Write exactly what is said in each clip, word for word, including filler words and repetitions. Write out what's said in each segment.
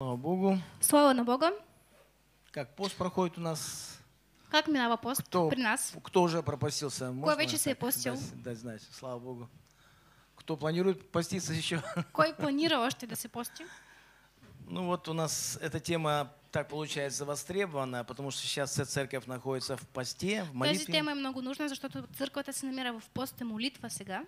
Слава Богу. Слава Богу. Как пост проходит у нас? Как минава пост кто, при нас? Кто уже пропостился? Кое часы постил. Да, знаешь, слава Богу. Кто планирует поститься еще? Кой планировал, что да си пости? Ну вот у нас эта тема так получается востребована, потому что сейчас вся церковь находится в посте, в молитве. Эта тема много нужна, за что церковь-то се намерява в пост и молитва сега.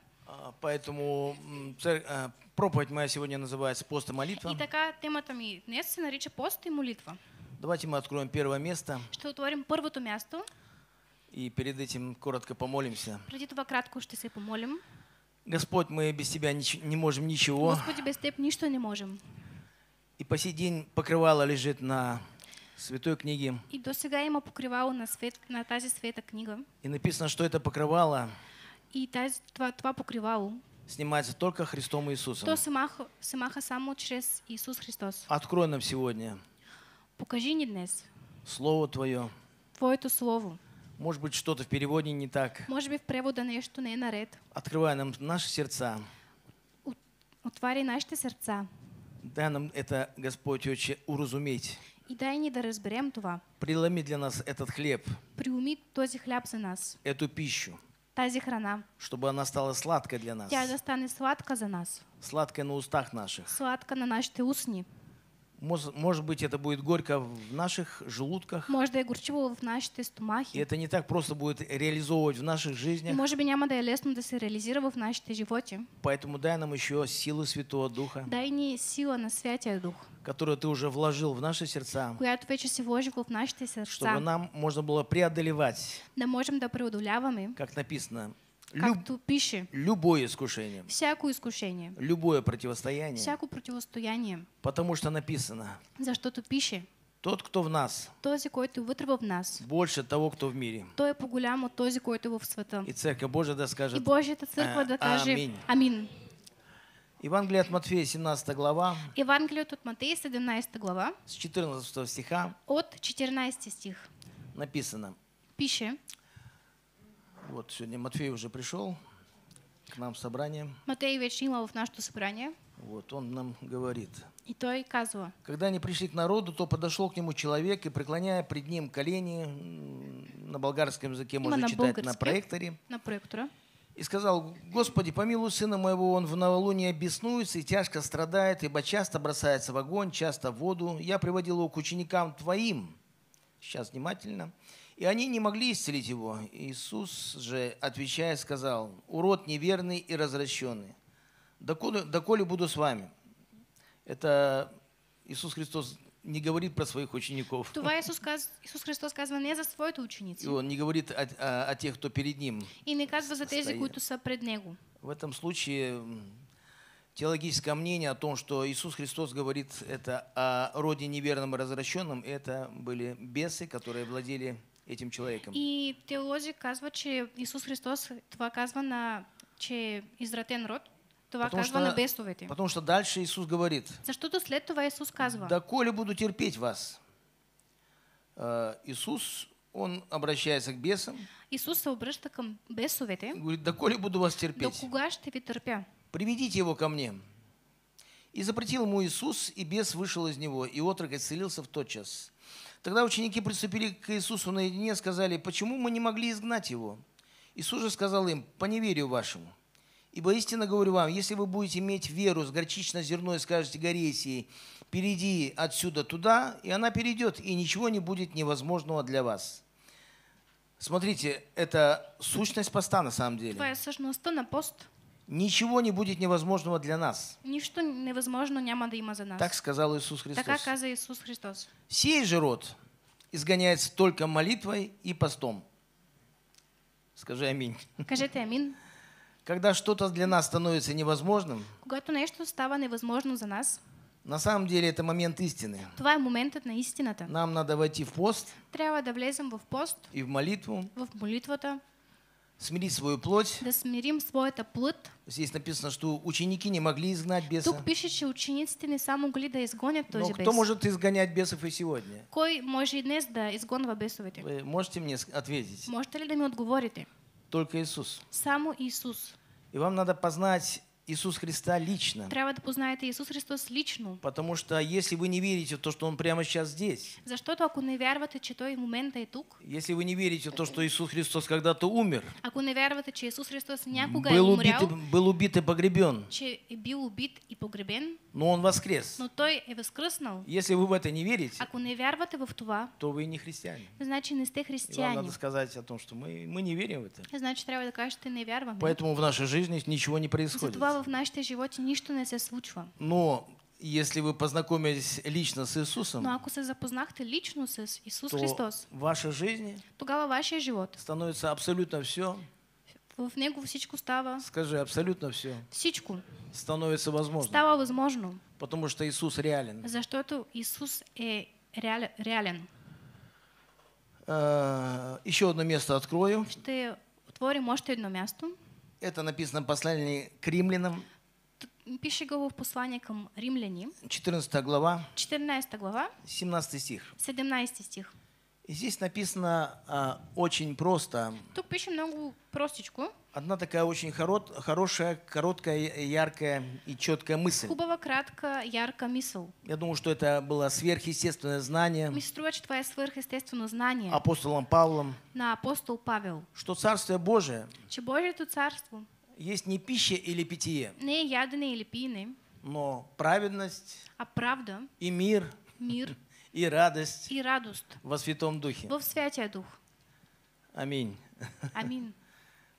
Поэтому цер... проповедь моя сегодня называется «Пост и молитва». И такая тема там и днес нарича «Пост и молитва». Давайте мы откроем первое место. Что отворим първото място. И перед этим коротко помолимся. Преди това кратко ще се помолим. Господь, мы без Тебя не можем ничего. Господи, без Теб ничто не можем. И по сей день покрывало лежит на святой книге. И до сега има покривало на, свет... на тази света книга. И написано, что это покрывало. И тази, това, това покривало снимается только Христом Иисусом. То самаха, самаха само через Иисус Христос. Открой нам сегодня. Покажи ни днес. Слово Твое. Твоето Слово. Может быть, что-то в переводе не так. Может быть, в превода нечто не е наред. Открывай нам наши сердца. От, отваряй нашите сердца. Дай нам это, Господь, Отче, уразуметь. И дай ни да разберем това. Преломи для нас этот хлеб. Приуми този хляб за нас. Эту пищу. Тази храна. Чтобы она стала сладкой для нас. Тя да стане сладка за нас. Сладкая на устах наших. Сладка на нашите устни. Может, может быть, это будет горько в наших желудках. Может, да и горчиво в нашите стомахи. И это не так просто будет реализовывать в наших жизнях. И, может быть, няма да е лесно да се реализира в нашите животи. Поэтому дай нам еще силу Святого Духа. Дай ни сила на Святия Дух. Которую ты уже вложил в наши сердца. Която вече си вложил в нашите сердца. Чтобы нам можно было преодолевать. Да можем да преодоляваме. Как написано. Както пише, любое искушение, всякое искушение, любое противостояние, всякое противостояние, потому что написано, за что-то пише, тот, кто в нас, този, който вътре в нас, больше того, кто в мире, то е по-голямо от този, който в света. И церковь Божия да скажет, и Божията църква да каже, амин. Евангелие от Матфея, семнадцатая глава, Евангелие от Матфея, семнадцатая глава, с четырнадцатого стиха, от четырнадцатого стих, написано, пише. Вот сегодня Матфей уже пришел к нам в собрание. Матфей вечерил в наше собрание. Вот он нам говорит. И то и казва. Когда они пришли к народу, то подошел к нему человек и, преклоняя пред ним колени, на болгарском языке и можно читать на проекторе, на проектора, и сказал: «Господи, помилуй сына моего, он в новолуние беснуется и тяжко страдает, ибо часто бросается в огонь, часто в воду. Я приводил его к ученикам твоим». Сейчас внимательно. И они не могли исцелить его. Иисус же, отвечая, сказал: «Урод неверный и развращенный, доколе, доколе буду с вами». Это Иисус Христос не говорит про своих учеников. Това Иисус, Иисус Христос сказал не за своите ученицы. И он не говорит о, о, о тех, кто перед ним. И не казва за тези, които са пред него. В этом случае теологическое мнение о том, что Иисус Христос говорит это о роде неверном и развращенном, это были бесы, которые владели этим человеком. И теологи казва, че Иисус Христос това казва на че изратен род, това казва на бесовете. Потому что дальше Иисус говорит. Защото след това Иисус казва. Доколе буду терпеть вас. Иисус, он обращается к бесам. Иисус се обръща към бесовете. Говорит: доколе буду вас терпеть. Докога ще ви търпя. Приведите его ко мне. И запретил ему Иисус, и бес вышел из него, и отрок исцелился в тот час. Тогда ученики приступили к Иисусу наедине и сказали: «Почему мы не могли изгнать его?» Иисус же сказал им: «По неверию вашему. Ибо истинно говорю вам, если вы будете иметь веру с горчичное зерно и скажете горе сей, перейди отсюда туда, и она перейдет, и ничего не будет невозможного для вас». Смотрите, это сущность поста на самом деле. Твоя сущность на пост. Ничего не будет невозможного для нас. Ничто невозможно няма да има за нас. Так сказал Иисус Христос. Так каза Иисус Христос. Сей же род изгоняется только молитвой и постом. Скажи аминь. Кажете аминь. Когда что-то для нас становится невозможным. Когато нечто става невозможно за нас. На самом деле это момент истины. Това е моментът на истината. Нам надо войти в пост. Трябва да влезем в пост. И в молитву. В молитвата. Смирить свою плоть. Да смирим своята плът. Здесь написано, что ученики не могли изгнать беса. Тук пише, че учениците не са могли да изгонят този бес. Но кто может изгонять бесов и сегодня? Кой може и днес да изгонва бесовете? Вы можете мне ответить? Можете ли да ми отговорите? Только Иисус. Само Иисус. И вам надо познать Иисус Христа лично. Трябва да познаете Иисус Христос лично. Потому что если вы не верите в то, что он прямо сейчас здесь. Защото ако не вярвате, че той в момента е тук. Если вы не верите в то, что Иисус Христос когда-то умер. Ако не вярвате, че Иисус Христос някога е умрял. Был убит и погребен. Че е бил убит и погребен. Но он воскрес. Но той е възкръснал. Если вы в это не верите. Ако не вярвате в това, то вы не христиане. Значи не сте християни. И вам надо сказать о том, что мы мы не верим в это. Значи трябва да кажете не вярваме. Поэтому в нашей жизни ничего не происходит. В нашей животе ничто не се случва. Но если вы познакомились лично с Иисусом, но ако се запознахте лично с Иисус Христос, в вашей жизни, тогава вашия живот становится абсолютно все. В него всичко става. Скажи, абсолютно все. Всичко становится возможно. Става возможно. Потому что Иисус реален. За что-то Иисус е реален. Еще одно место открою. Ще отворим още едно място. Это написано в послании к римлянам. Пиши го в послании к римлянам. четырнадцатая глава. четырнадцатая глава. семнадцатый стих. семнадцатый стих. И здесь написано а, очень просто. Тут пишем много простичку. Одна такая очень хорот, хорошая, короткая, яркая и четкая мысль. Хубава, кратка, ярка мисъл. Я думаю, что это было сверхъестественное знание. Ми се струва, че това е сверхъестествено знание. Апостолом Павлом. На апостол Павел. Что Царствие Божие. Че Божието царство. Есть не пища или питье. Не ядене или пиене. Но праведность. А правда. И мир. Мир. И радость. И радость. Во Святом Духе. Во Святия Дух. Аминь. Аминь.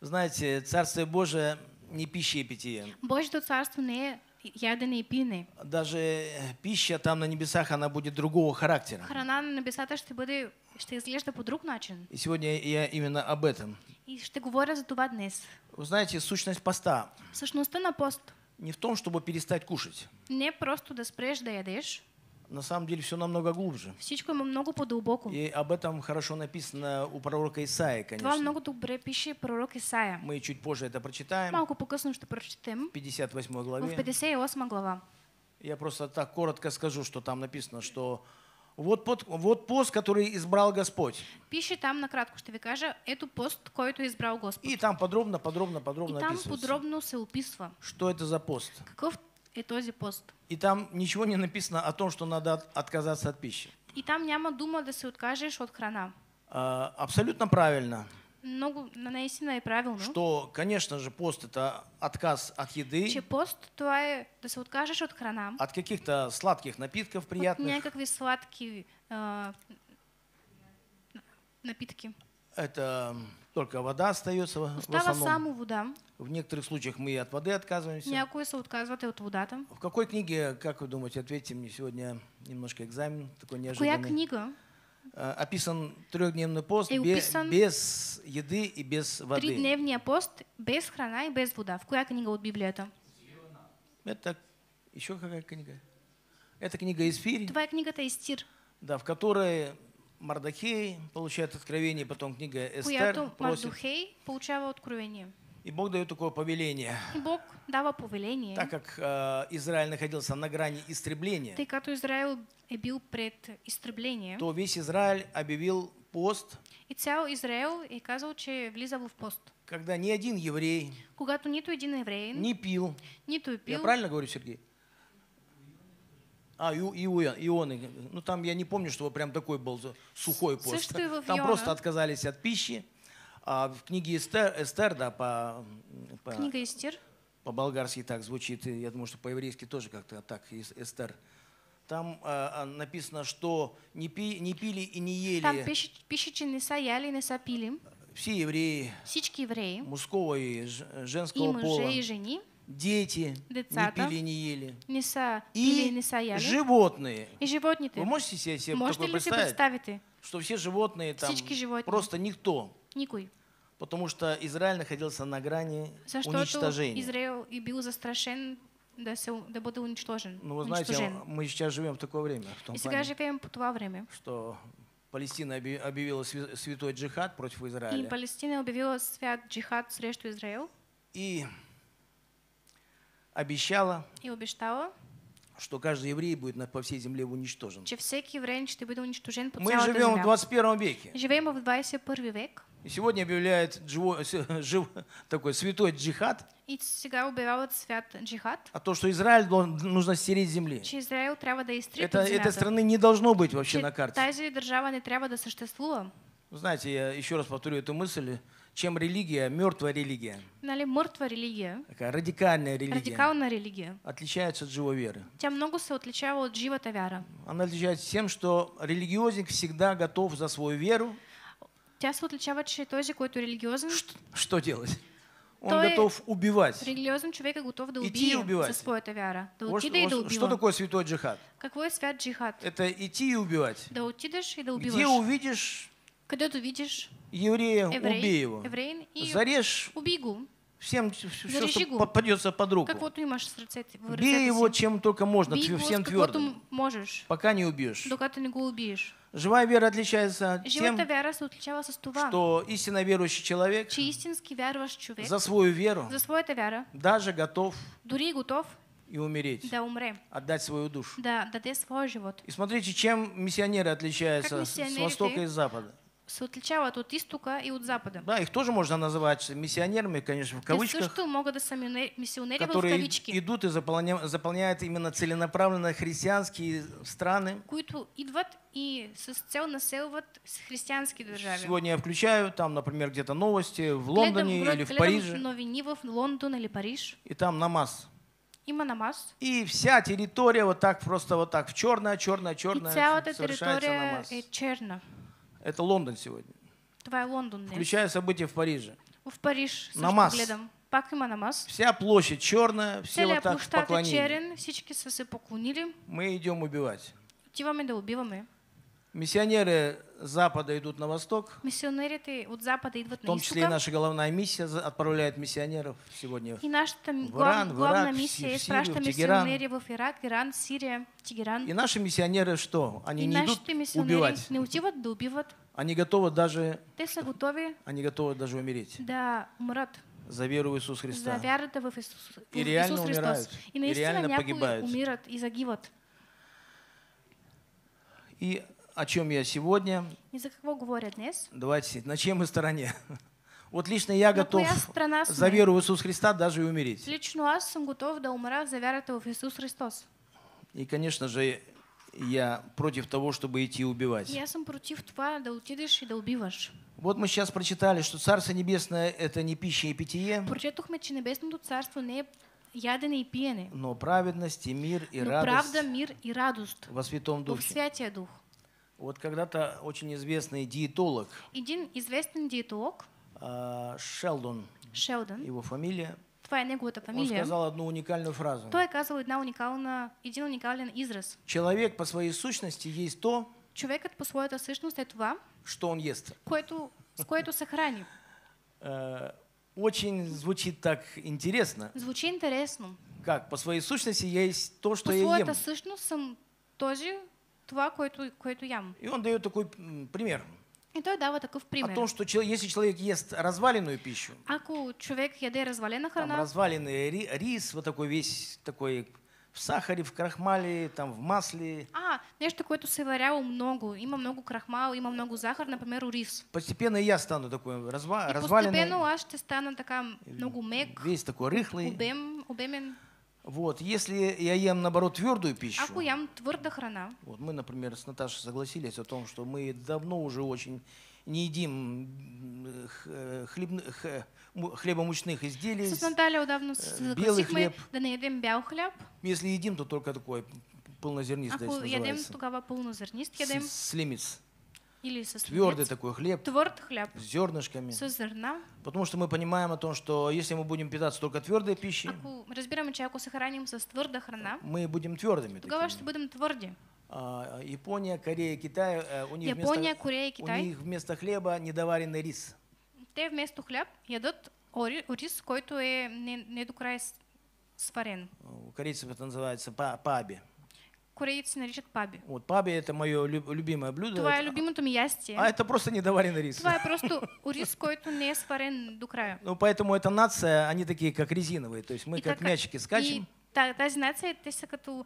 Знаете, Царствие Божие не пища и питье. Божье Царство не ядене и пиене. Даже пища там на небесах, она будет другого характера. Храна на небесата ще бъде, ще изглежда по друг начин. И сегодня я именно об этом. И ще говоря за това днес. Вы знаете, сущность поста. Сущността на пост. Не в том, чтобы перестать кушать. Не просто да спреш да ядеш. На самом деле все намного глубже. Всичко много по-дълбоко. И об этом хорошо написано у пророка Исаия, конечно. Това много добре пише пророк Исаия. Мы чуть позже это прочитаем. Малко по-късно ще прочетем. пятьдесят восьмой главе. В пятьдесят восьмой глава. Я просто так коротко скажу, что там написано, что вот пост, вот пост, который избрал Господь. Пише там накратко, ще ви кажа, ето пост, който избрал Господ. И там подробно, подробно, подробно И там подробно се описва. Что это за пост? Каков е този пост? И там ничего не написано о том, что надо отказаться от пищи. И там няма дума да се откажеш от храна. А, абсолютно правильно. Много, наистина е правилно. Что, конечно же, пост это отказ от еды. Че пост това е да се откажеш от храна. От каких-то сладких напитков приятных. От някакви сладки э, напитки. Это только вода остается в основном. Само вода. В некоторых случаях мы от воды отказываемся. Някои се отказват от водата. В какой книге, как вы думаете, ответьте мне сегодня немножко экзамен, такой неожиданный. Коя книга? Описан трехдневный пост без, без еды и без воды. Тридневния пост без храна и без вода. В коя книга от Библията? Это еще какая книга? Это книга Естир. Твоя книга-то Естир. Да, в которой Мардахей получает откровение, потом книга Эстер просит. Мардахей получает откровение. И Бог дает такое повеление. И Бог дава повеление. Так как э, Израиль находился на грани истребления, тъй като Израил е бил пред истребление, то весь Израиль объявил пост. И цял Израил е казал, че влиза в пост. Когда ни один еврей, когато нито един еврей, не пил, нито е пил. Я правильно говорю, Сергей? А, Ионы. Ну там я не помню, что прям такой был сухой пост. Там просто отказались от пищи. А в книге Эстер, Эстер да, по, по, книга Эстер. По-болгарски так звучит, я думаю, что по-еврейски тоже как-то так, Эстер. Там а, написано, что не, пи, не пили и не ели. Там пишет, пишет, что не саяли, не сапили. Все евреи, евреи мужского и женского и пола. И жени. Дети Децата, не пили, не ели. Не са, пили, и не саяли. Животные. И животные. Вы можете себе, себе можете такое представить, представите, что все животные там животные. Просто никто. Никой. Потому что Израиль находился на грани за что уничтожения. Израиль и был застрашен, да, да будет уничтожен. Ну вы знаете, уничтожен. Мы сейчас живем в такое время. В том и плане, живем по това время. Что Палестина объявила святой джихад против Израиля. И Палестина объявила свят джихад срещу Израиля. И обещала, и обещала, что каждый еврей будет по всей земле уничтожен. Че всякий еврей будет уничтожен по Мы живем в двадцать первом веке. Живем в двадцать первом веке. И сегодня объявляет живо, жив, такой святой джихад. И сега объявляют свят джихад. А то, что Израиль должен, нужно стереть с земли. Че Израиль трябва да изтрит от земята. Этой страны не должно быть вообще че на карте. Тази держава не трябва да съществува. Знаете, я еще раз повторю эту мысль. Чем религия, мертвая религия. Нали, мертвая религия. Такая радикальная религия. Радикальная религия. Отличается от живой веры. Тем много се отличава от живата вяра. Она отличается тем, что религиозник всегда готов за свою веру. Тя се отличава, че този, който е религиозен. Что, что делать? Он той готов убивать. Религиозен човек готов да убие за своята вяра. Да вот, отида и да убива. Что такое святой джихад? Какой свят джихад? Это идти и убивать. Да отидешь и да убиваешь. Где увидишь? Когда ты видишь еврея, еврей, убей его. Еврей, и зарежь. Убегу. Всем все, что попадется под руку. Как вот имаш сръцет, бей его чем только можно, бей всем твердо. Можешь. Пока не убьешь. Дока ты не го убьешь. Живая вера отличается тем, вера что истинно верующий человек, че истински вярваш човек за свою веру, за своята вяра, даже готов, дури готов и умереть, да умре, отдать свою душу. Да, даде свой живот. И смотрите, чем миссионеры отличаются миссионеры с востока и с запада. Отличают от истока и от запада. Да, их тоже можно называть миссионерами, конечно, в кавычках, которые идут и заполняют именно целенаправленно христианские страны. Сегодня я включаю, там, например, где-то новости в Лондоне или в Париже, и там намаз. И вся территория вот так просто вот так в черное, черное, черное совершается намаз. Это Лондон сегодня. Твоя Лондон. Включая события в Париже. В Париж. Намаз. намаз. Вся площадь черная, все вот так поклонили. Мы идем убивать. Миссионеры с запада идут на восток. В том числе и наша головная миссия отправляет миссионеров сегодня в Иран, в Ирак, в Сирию, в Иран. И наши миссионеры что? Они не идут убивать. Они готовы даже умереть. За веру в Иисуса Христа. И реально умирают. И реально погибают. И о чем я сегодня? За кого говорят, давайте, на чьей мы стороне? Вот лично я готов за веру в Иисуса Христа даже и умереть. Лично я сам готов да умрать за веру в Иисуса Христа. И, конечно же, я против того, чтобы идти убивать. Я сам против того, да утидешь и да убиваешь. Вот мы сейчас прочитали, что Царство Небесное это не пища и питье. Прочитали, что Небесное Царство не ядене и пиене. Но праведность и мир и радость. Правда, мир и радость. Во Святом Духе. В Святия Дух. Вот когда-то очень известный диетолог. Един известный диетолог. Шелдон. Шелдон. Его фамилия. Твоя неговата фамилия. Он сказал одну уникальную фразу. Той казал една уникална, един уникален израз. Человек по своей сущности есть то. Човекът по своята същност е това. Что он ест. Което, с което се храни. Очень звучит так интересно. Звучит интересно. Как? По своей сущности есть то, что я ем. По своей сущности сам тоже това, което, което ям. И он дает такой пример. И той дава такой пример. О том, что если человек ест разваленную пищу. Ако човек яде развалена храна. Там разваленный рис, вот такой весь такой в сахаре, в крахмале, там в масле. А, нечто, което се варяло много, има много крахмал, има много сахар, например, рис. Постепенно я стану такой разва разваленный. Постепенно аз ще стана така много мек. Весь такой рыхлый. Обем, обемен. Вот, если я ем, наоборот, твердую пищу. Ако ям твърда храна. Вот мы, например, с Наташей согласились о том, что мы давно уже очень не едим хлебных, хлебомучных изделий, белый хлеб. Да не едим бял хлеб. Если едим, то только такой полнозернистый, если называется. Тогава полнозернист едем. Слимец. Или со твердый такой хлеб, тверд хлеб с зернышками, со зерна. Потому что мы понимаем о том, что если мы будем питаться только твердой пищей, ако разбираем, че ако сохраним со тверда храна, мы будем твердыми. Тогава что будем тверди. Япония, Корея, Китай, у них, Япония, вместо, Корея, Китай, у них вместо хлеба недоваренный рис. Те вместо хлеб едят рис, который не, не до края сварен. У корейцев это называется паби. Корейцы наричат паби. Вот паби это мое любимое блюдо. Твое любимое там ясти. А это просто недоваренный рис. Твое просто рис, который не сварен до края. Ну поэтому эта нация, они такие как резиновые, то есть мы как мячики скачем. Да, та нация, это как-то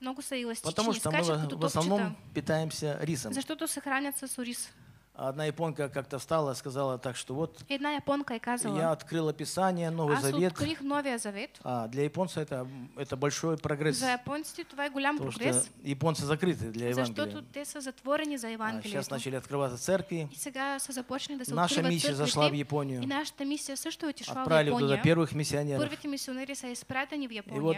много са эластичнее. Потому что мы в основном питаемся рисом. За что-то сохранятся с рис. Одна японка как-то встала и сказала так, что вот Одна японка и казала, я открыла Писание, Новый Завет. Завет. А, для японца это, это большой прогресс. За японцы това е голям прогрес. Японцы закрыты для Евангелия. Те са затворени за Евангелието. А, сейчас начали открываться церкви. И сега са започнали да се откриват църкви. Наша миссия зашла в Японию. И нашата мисия също отишла в Япония. Отправили туда первых миссионеров. Първите мисионери са изпратени в Япония. И вот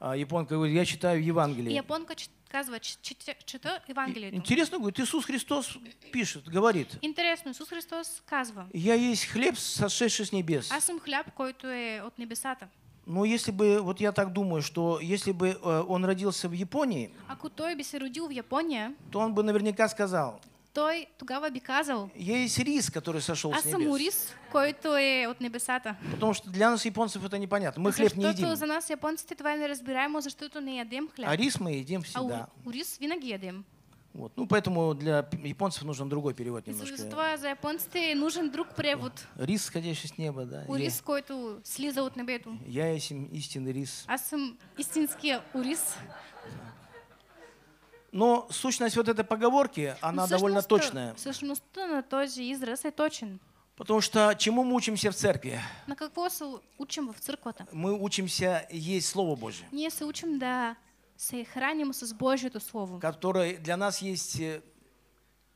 а, японка говорит, я читаю Евангелие. И японка казва, чита Евангелието. Интересно, говорит, Иисус Христос пишет, говорит. Интересно, Иисус Христос казва. Я есть хлеб, сошедший с небес. Аз съм хляб, който е от небесата. Но если бы, вот я так думаю, что если бы он родился в Японии, ако той би се родил в Япония, то он бы наверняка сказал. Той тогава би казал. Есть рис, который сошел с небес. Аз съм рис, който е от небесата. Потому что для нас японцев это непонятно. Мы хлеб не едим. Защото за нас японците това е неразбираемо, защото не ядем хлеб. А рис мы едим всегда. А рис винаги ядем. Вот, ну поэтому для японцев нужен другой перевод немножко. Затова за японците нужен друг превод. Рис, сходящий с неба, да. Рис, който слиза от небето. Я есмь истинный рис. Аз съм истинския урис. Но сущность вот этой поговорки, она довольно точная. Сущность на тот же израз и точен. Потому что чему мы учимся в церкви? На какво се учим в църквата? Мы учимся есть Слово Божие. Не се учим да се храним с Божието Слово. Которое для нас есть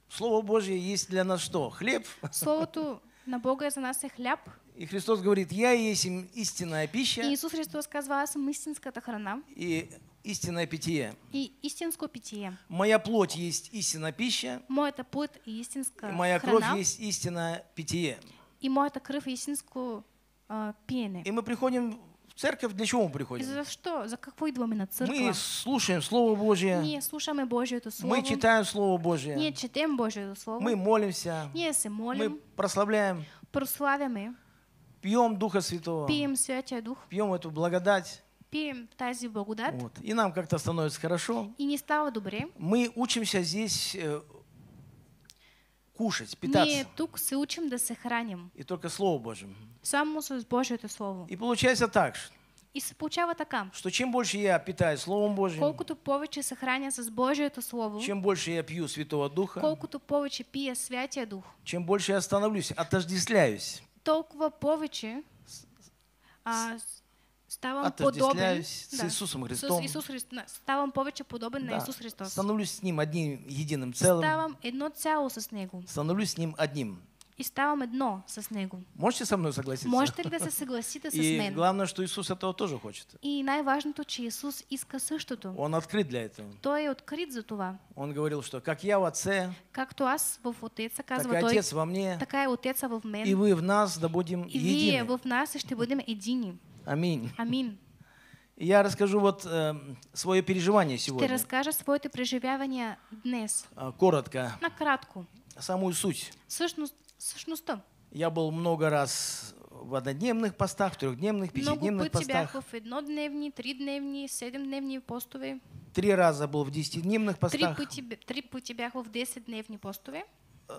Слово Божие есть для нас что? Хлеб. Словото на Бога за нас е хляб. И Христос говорит: "Я есть истинная пища". И Иисус Христос сказал: "Я съм истинската храна". И истинное питье. И истинское питье. Моя плоть есть истинная пища. Моята плоть и истинская храна. Моя кровь есть истинное питье. И моята кръв истинское пиене. И мы приходим в церковь, для чего мы приходим? За что? За какой идваме на церковь? Мы слушаем Слово Божие. Не слушаем Божие это слово. Мы читаем Слово Божие. Не читаем Божие это слово. Мы молимся. Не се молим. Мы прославляем. Прославяме. Пьем Духа Святого. Пьем Святой Дух. Пьем эту благодать. Тази благодат. Вот. И нам как-то становится хорошо. И не стало добре. Мы учимся здесь э, кушать, питаться. Мы тук се учим да се храним. И только Слово Божьим. Само с Божието Слово. И получается так, и се получава така, что чем больше я питаюсь Словом Божьим, колкото повече се храня с Божието Слово, чем больше я пью Святого Духа, колкото повече пия Святия Дух, чем больше я становлюсь, отождествляюсь, толкова повече а, ставам подобен с да, Иисусом Христом. С Иисус Христ... Ставам повече подобен да. на Иисус Христос. Становлюсь с ним одним единым целым. Ставам едно цяло с него. Становлюсь с ним одним. И ставам едно с него. Можете со мной согласиться? Можете ли да се согласите с мен? И главное, что Иисус этого тоже хочет. И най-важното, че Иисус иска същото. Он открыт для этого. Той е открит за това. Он говорил, что как я в Отце, както аз в Отеца, казва той, така Отец во мне, така и Отеца в мен. И вы в нас да будем едини. И вие в нас ще будем едини. Аминь. Аминь. Я расскажу вот э, свое переживание сегодня. Ты расскажешь свое переживание днес. Коротко. На кратку. Самую суть. Сущность. Сущность. Я был много раз в однодневных постах, в трехдневных, пятидневных постах. Много путь тебя в однодневные, тридневные, седмидневные постовые. Три раза был в десятидневных постах. Три путь тебя в десятидневные постовые.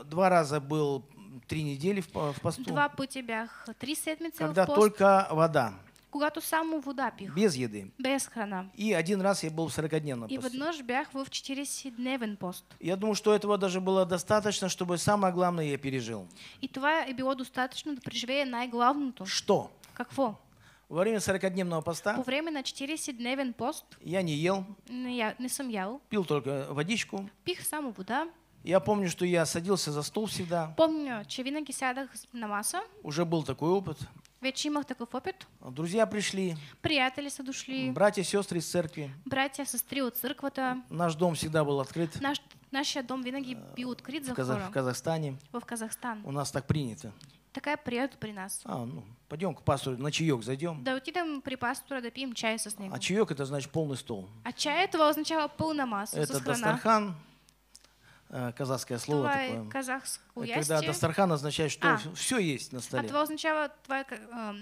Два раза был три недели в посту. Два путь тебя три седмицы в пост. Когда только вода. Когато само вода пих. Без еды. Без храна. И один раз я был в сорокадневном посту. И в однож бях в четиридесетдневен пост. Я думаю, что этого даже было достаточно, чтобы самое главное я пережил. И това е било достаточно да преживее най-главното. Что? Какво? Во время сорокадневного поста. По време на четиридесетдневен пост. Я не ел. Я не съм ял. Пил только водичку. Пих само вода. Я помню, что я садился за стол всегда. Помню, че винаги сядах на маса. Уже был такой опыт. Вече имах такъв опит. Друзья пришли. Приятели са дошли. Братья и сестры из церкви. Братья и сестры от църквата. Наш дом всегда был открыт. Наш, нашия дом винаги бил открыт за хора. В Казахстане. В Казахстан. У нас так принято. Такая приятно при нас. А, ну, пойдем к пастору, на чаек зайдем. Да утидем при пастора, да пьем чай со снегом. А чаек это значит полный стол. А чай этого означало полная масса. Это дастархан. Казахское слово такое. Казахское. Когда дастархан означает, что а, все есть на столе. А това означава, твоя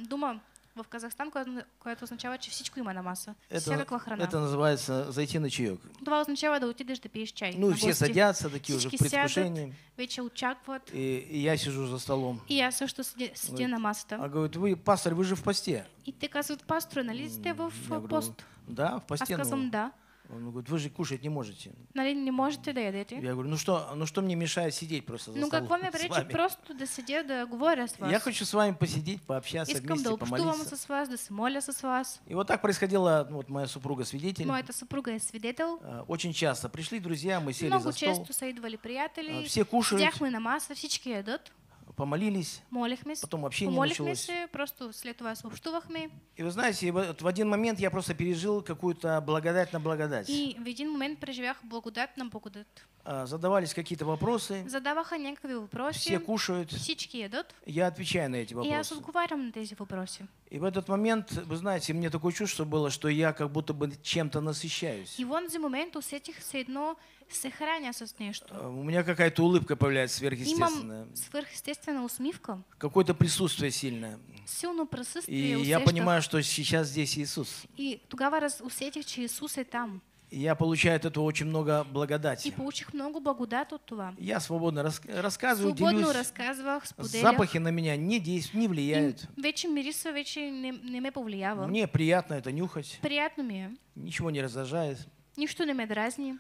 дума в Казахстан, което означава, че всичко има на маса. Всякаква храна. Это называется зайти на чаек. Това означава да отидеш да пиеш чай. Ну и все садятся такие уже в предвкушении. Вече очакват. И, и я сижу за столом. И я все, что сидя на масата. А говорит, вы, пастор, вы же в посте. И ты казват, пастор, нали сте в пост? Да, в посте. А сказам, да. Он говорит, вы же кушать не можете. Нали не можете да ядете? Я говорю, ну что, ну что мне мешает сидеть просто за столом? Ну как вам пречи просто да сидя да говоря с вами. Я хочу с вами посидеть, пообщаться, вместе помолиться. Искам да общувам с вас, да се моля с вас. И вот так происходило, вот моя супруга свидетель. Моята супруга е свидетел. Очень часто пришли друзья, мы сели много за стол. Много често са идвали приятели. Все кушают. Сидяхме на маса, всички ядат. Помолились, молихмес, потом общение началось. Просто след това съобщувахме. И вы знаете, в один момент я просто пережил какую-то благодать на благодать. И в один момент преживях благодать на благодать. Задавались какие-то вопросы. Задаваха някакви вопросы. Все кушают. Всички едат. Я отвечаю на эти вопросы. Я отговариваю на эти вопросы. И в этот момент, вы знаете, мне такое чувство было, что я как будто бы чем-то насыщаюсь. И в этот момент усетих все одно сохраня с нечто. У меня какая-то улыбка появляется сверхъестественная. Сверхъестественная усмивка. Какое-то присутствие сильное. Сильное присутствие. И я понимаю, что сейчас здесь Иисус. И тогава раз усетих, че Иисус и там. Я получаю от этого очень много благодати. И получих много благодати от това. Я свободно рас рассказываю, свободно делюсь. Рассказывах, запахи на меня не действуют, не влияют. Вече мирисва, вече не, не ме повлиява. Мне приятно это нюхать. Приятно мне. Ничего не раздражает. Ничто не ме дразни.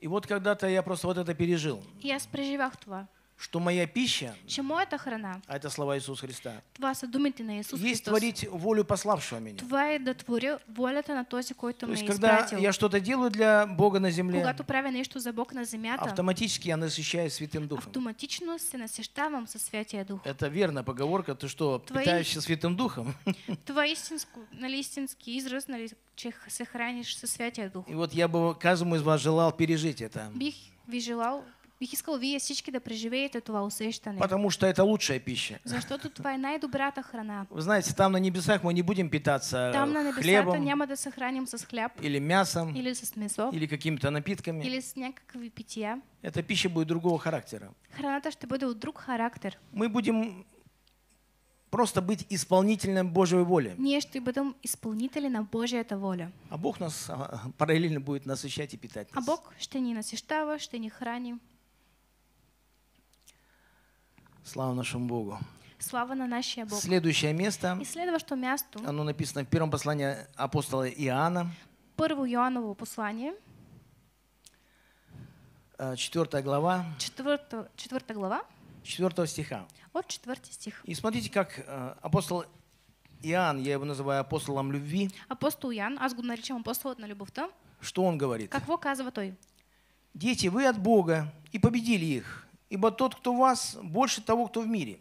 И вот когда-то я просто вот это пережил. Я преживях това. Что моя пища, чему это храна? А это слова Иисуса Христа. Твоя думайте на Иисуса. Есть творить волю пославшего меня. Твоя да творю воля на то, какой-то меня избавил. То есть когда я что-то делаю для Бога на земле, когато правя нещо за Бог на земята, автоматически я насыщаюсь Святым Духом. Автоматично се насыщавам со Святия Дух. Это верная поговорка, ты что, Твои... питаешься Святым Духом? Твой истинский, нали истинский израз, нали че се храниш со Святия Дух. И вот я бы каждому из вас желал пережить это. Бих ви желал. Бих искал вие всички да преживеете това усещане. Потому что это лучшая пища. Защото това е най-добрата храна. Вы знаете, там на небесах мы не будем питаться там на хлебом. Там няма да се храним с хляб. Или мясом. Или с месо. Или какими-то напитками. Или с някакви пития. Эта пища будет другого характера. Храната ще бъде от друг характер. Мы будем просто быть исполнителем Божьей воли. Ние ще бъдем исполнители на Божията воля. А Бог нас параллельно будет насыщать и питать нас. А Бог ще ни насыщава, ще ни храни. Слава нашему Богу. Слава на наше Богу. Следующее место. И следующее место. Оно написано в первом послании апостола Иоанна. Первое Иоанново послание. Четвертая глава. Четвертая глава. Четвертого стиха. Вот четвертый стих. И смотрите, как апостол Иоанн, я его называю апостолом любви. Апостол Иоанн, аз го наричам апостол на любовта. Что он говорит? Какво казва той? Дети, вы от Бога и победили их. Ибо тот, кто в вас, больше того, кто в мире.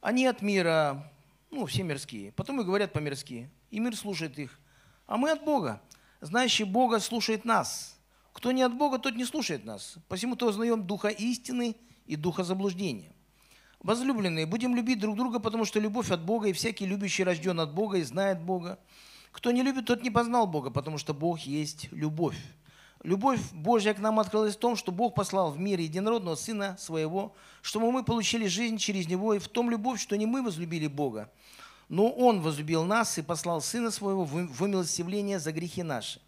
Они от мира, ну, все мирские, потом и говорят по-мирски, и мир слушает их. А мы от Бога. Знающий Бога слушает нас. Кто не от Бога, тот не слушает нас. Посему-то узнаем духа истины и духа заблуждения. Возлюбленные, будем любить друг друга, потому что любовь от Бога, и всякий любящий рожден от Бога и знает Бога. Кто не любит, тот не познал Бога, потому что Бог есть любовь. Любовь Божья к нам открылась в том, что Бог послал в мир единородного Сына Своего, чтобы мы получили жизнь через Него, и в том любовь, что не мы возлюбили Бога, но Он возлюбил нас и послал Сына Своего в умилостивление за грехи наши.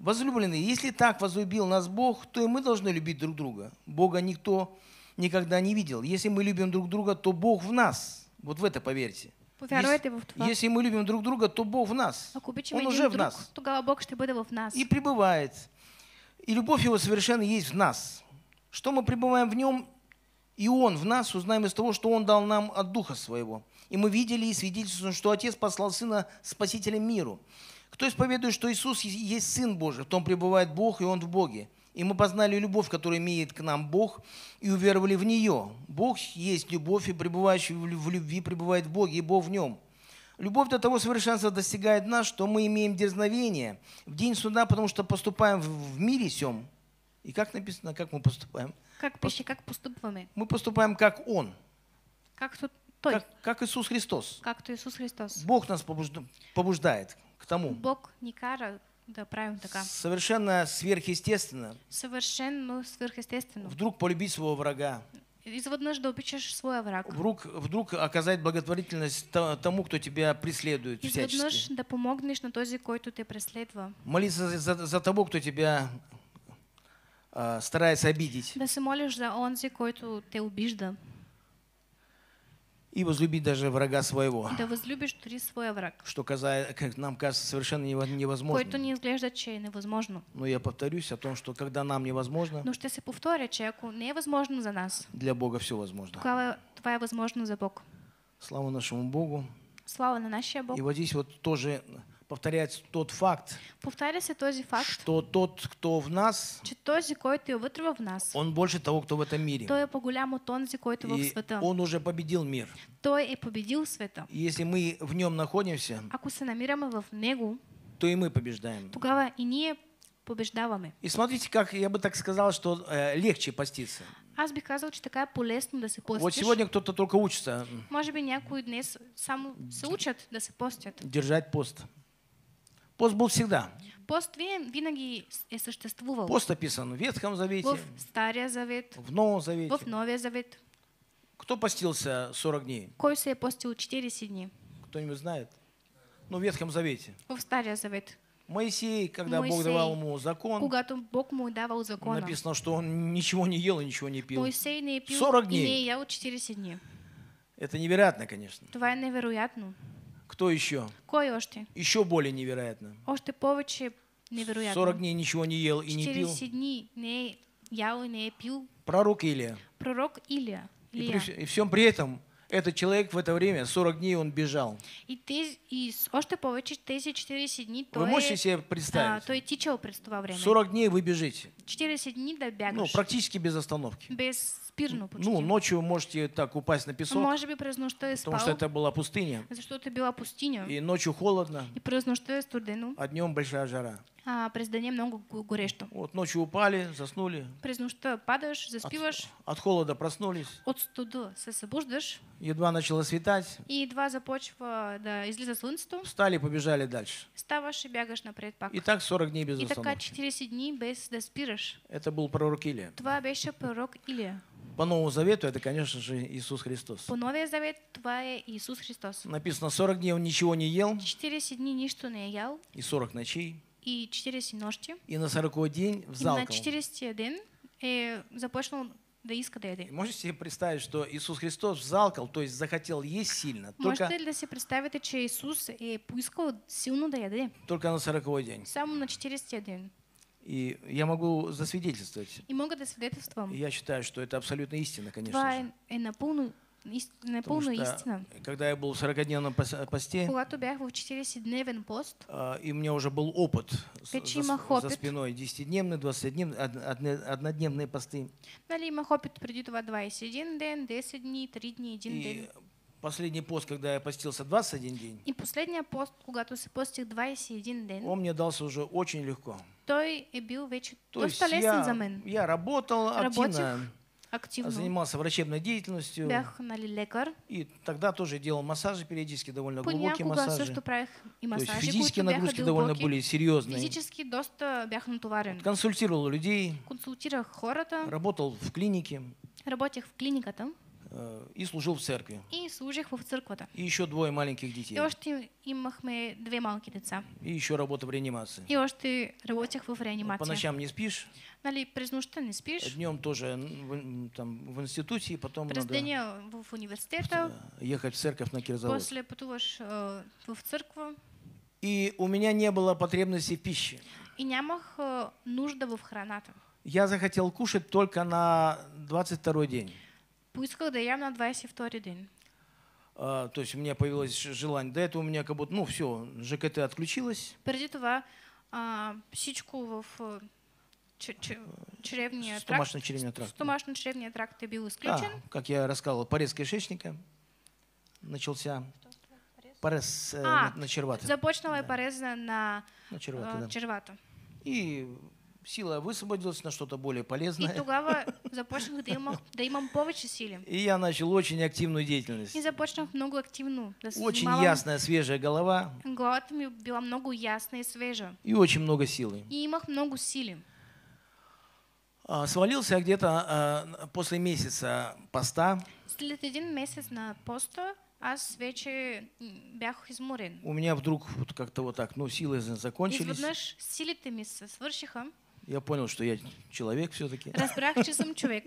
Возлюбленные, если так возлюбил нас Бог, то и мы должны любить друг друга. Бога никто никогда не видел. Если мы любим друг друга, то Бог в нас. Вот в это поверьте. Если, если мы любим друг друга, то Бог в нас. Он уже в нас. И пребывает. И любовь Его совершенно есть в нас. Что мы пребываем в Нем, и Он в нас, узнаем из того, что Он дал нам от Духа Своего. И мы видели и свидетельствуем, что Отец послал Сына Спасителя миру. Кто исповедует, что Иисус есть Сын Божий, в том пребывает Бог, и Он в Боге. И мы познали любовь, которую имеет к нам Бог, и уверовали в нее. Бог есть любовь, и пребывающий в любви пребывает в Боге, и Бог в Нем. Любовь до того совершенства достигает нас, что мы имеем дерзновение в день суда, потому что поступаем в мире сём. И как написано, как мы поступаем? Как пища, как поступаем? Мы поступаем как Он. Как, тут, той. как, как Иисус Христос. Как то Иисус Христос. Бог нас побуждает к тому. Бог не кара, да, правим така. Совершенно сверхъестественно. Совершенно сверхъестественно. Вдруг полюбить своего врага. Изводножды обичаешь свой враг. Вдруг, вдруг оказать благотворительность тому, кто тебя преследует всячески. Изводножды да помогнешь на този, който ты преследва. Молиться за, за того, кто тебя э, старается обидеть. Да се молишь за онзи, който те обижда. И возлюбить даже врага своего. Да возлюбишь ты свой враг. Что нам кажется совершенно невозможно. Кое-то не изглежда че невозможно. Но я повторюсь о том, что когда нам невозможно. Ну что если повторять, человеку невозможно за нас. Для Бога все возможно. Какая твоя возможность за Бог? Слава нашему Богу. Слава на нашего Бога. И вот здесь вот тоже повторяется тот факт. Повторяется тот же факт. Что тот, кто в нас. Че тот, кой ты вытрвал в нас. Он больше того, кто в этом мире. То я погулям тон, кой ты в света. Он уже победил мир. То и победил света. И если мы в нем находимся. Ако се намираме в него. То и мы побеждаем. Тогава и не побеждаваме. И смотрите, как я бы так сказал, что э, легче поститься. Аз би казал, че така е полезно да се постиш. Вот сегодня кто-то только учится. Может быть, някои днес само се учат да се постят. Держать пост. Пост был всегда. Пост винаги е съществувал. Пост описан в Ветхом Завете. В Стария Завет. В Новом Завете. В Новия Завет. Кто постился сорок дней? Кой се е постил четиридесет дни? Кто-нибудь знает? Ну, в Ветхом Завете. В Стария Завет. Моисей, когда Моисей, Бог давал ему закон, Бог ему давал закон, написано, что он ничего не ел и ничего не пил. Моисей не пил сорок дней. Не ел четыридесет дней. Это невероятно, конечно. Това е невероятно. Кто еще? Кой още? Еще более невероятно. Още повече невероятно. сорок дней ничего не ел и не пил. четыридесет дней не ел и не пил. Пророк Илия. Пророк Илия. И при, и всем при этом этот человек в это время, сорок дней он бежал. И ты, и още повече тези четиридесет дни, то вы можете себе представить? А, то и тичал представа время. сорок дней вы бежите. четыридесет дней да бегаешь. Ну, практически без остановки. Без спирну почти. Ну, ночью вы можете так упасть на песок. Может быть, произошло, что я спал. Потому что это была пустыня. За что ты была пустыня. И ночью холодно. И произошло, что я студену. А днем большая жара. А при здании много горещо. Вот ночью упали, заснули. Признал, что падаешь, заспиваешь. От, от холода проснулись. От студу се събуждаш. Едва начало светать. И едва започва да излиза слънцето. Встали, побежали дальше. Ставаш и бягаш напред пак. И так сорок дней без остановки. И така четиридесет дни без да спираш. Это был пророк Илия. Това беше пророк Илия. По Новому Завету это, конечно же, Иисус Христос. По Новому Завету твое Иисус Христос. Написано, сорок дней он ничего не ел. четыридесет дней ничто не ел. И сорок ночей. И четиридесет нощи. И на сороковой день взалкал. И на четиридесети ден э, започнал да иска да еде. Можете себе представить, что Иисус Христос взалкал, то есть захотел есть сильно. Можете только... ли себе представить, что Иисус э, поискал сильно да еде? Только на сороковой день. Сам на четиридесети ден. И я могу засвидетельствовать. И могу засвидетельствовать. Я считаю, что это абсолютно истина, конечно Два же. И на полную, на полную истину. Когда я был в сорокадневном посте, и у меня уже был опыт за, за спиной десятидневный, двадцатидневный, однодневные посты. И последний пост, когда я постился двадцать один день, и последний пост, когато се постих двадесет и един ден, он мне дался уже очень легко. Той е бил вече доста лесен за мен. Я работал активно, активно, занимался врачебной деятельностью. Бях, нали, лекар. И тогда тоже делал массажи периодически, довольно глубокие массажи. Също правих и массажи. То есть физические нагрузки довольно были серьезные. Физически доста бях натоварен. Вот, консультировал людей. Консультирах хората. Работал в клинике. Работех в клиниката. И служил в церкви. И служил в церкви. И еще двое маленьких детей. И още имахме две маленькие деца. И еще работа в реанимации. И още работех в реанимации. По ночам не спишь. Нали, през нощта не спиш. Днем тоже в, там, в институте, потом през надо деня в университета. Ехать в церковь на Кирзавод. После путуваш э, в церковь. И у меня не было потребности в пище. И нямах э, нужда в храната. Я захотел кушать только на двадцать второй день. Поискал да ям на двадесет и втори день. А, то есть у меня появилось желание. До этого у меня как будто, ну все, ЖКТ отключилось. Преди това а, псичку в чревния тракт. Стомашно-чревния тракт был исключен. А, как я рассказывал, порез кишечника начался. Порез э, а, на червата. Започнала да. порез на, на червата. Э, да. червата. И... Сила высвободилась на что-то более полезное. И тогава започнах да имам, да имам повече сили. И я начал очень активную деятельность. И започнах много активную. Да очень малом... ясная, свежая голова. Головата ми била много ясная и свежая. И очень много силы. И имах много силы. А, свалился я где-то а, после месяца поста. След един месяц на поста. Аз вече бях изморен. У меня вдруг вот как-то вот так, ну силы закончились. Изведнъж силите ми се свършиха. я понял, что я человек все-таки. Разбрах, че съм човек.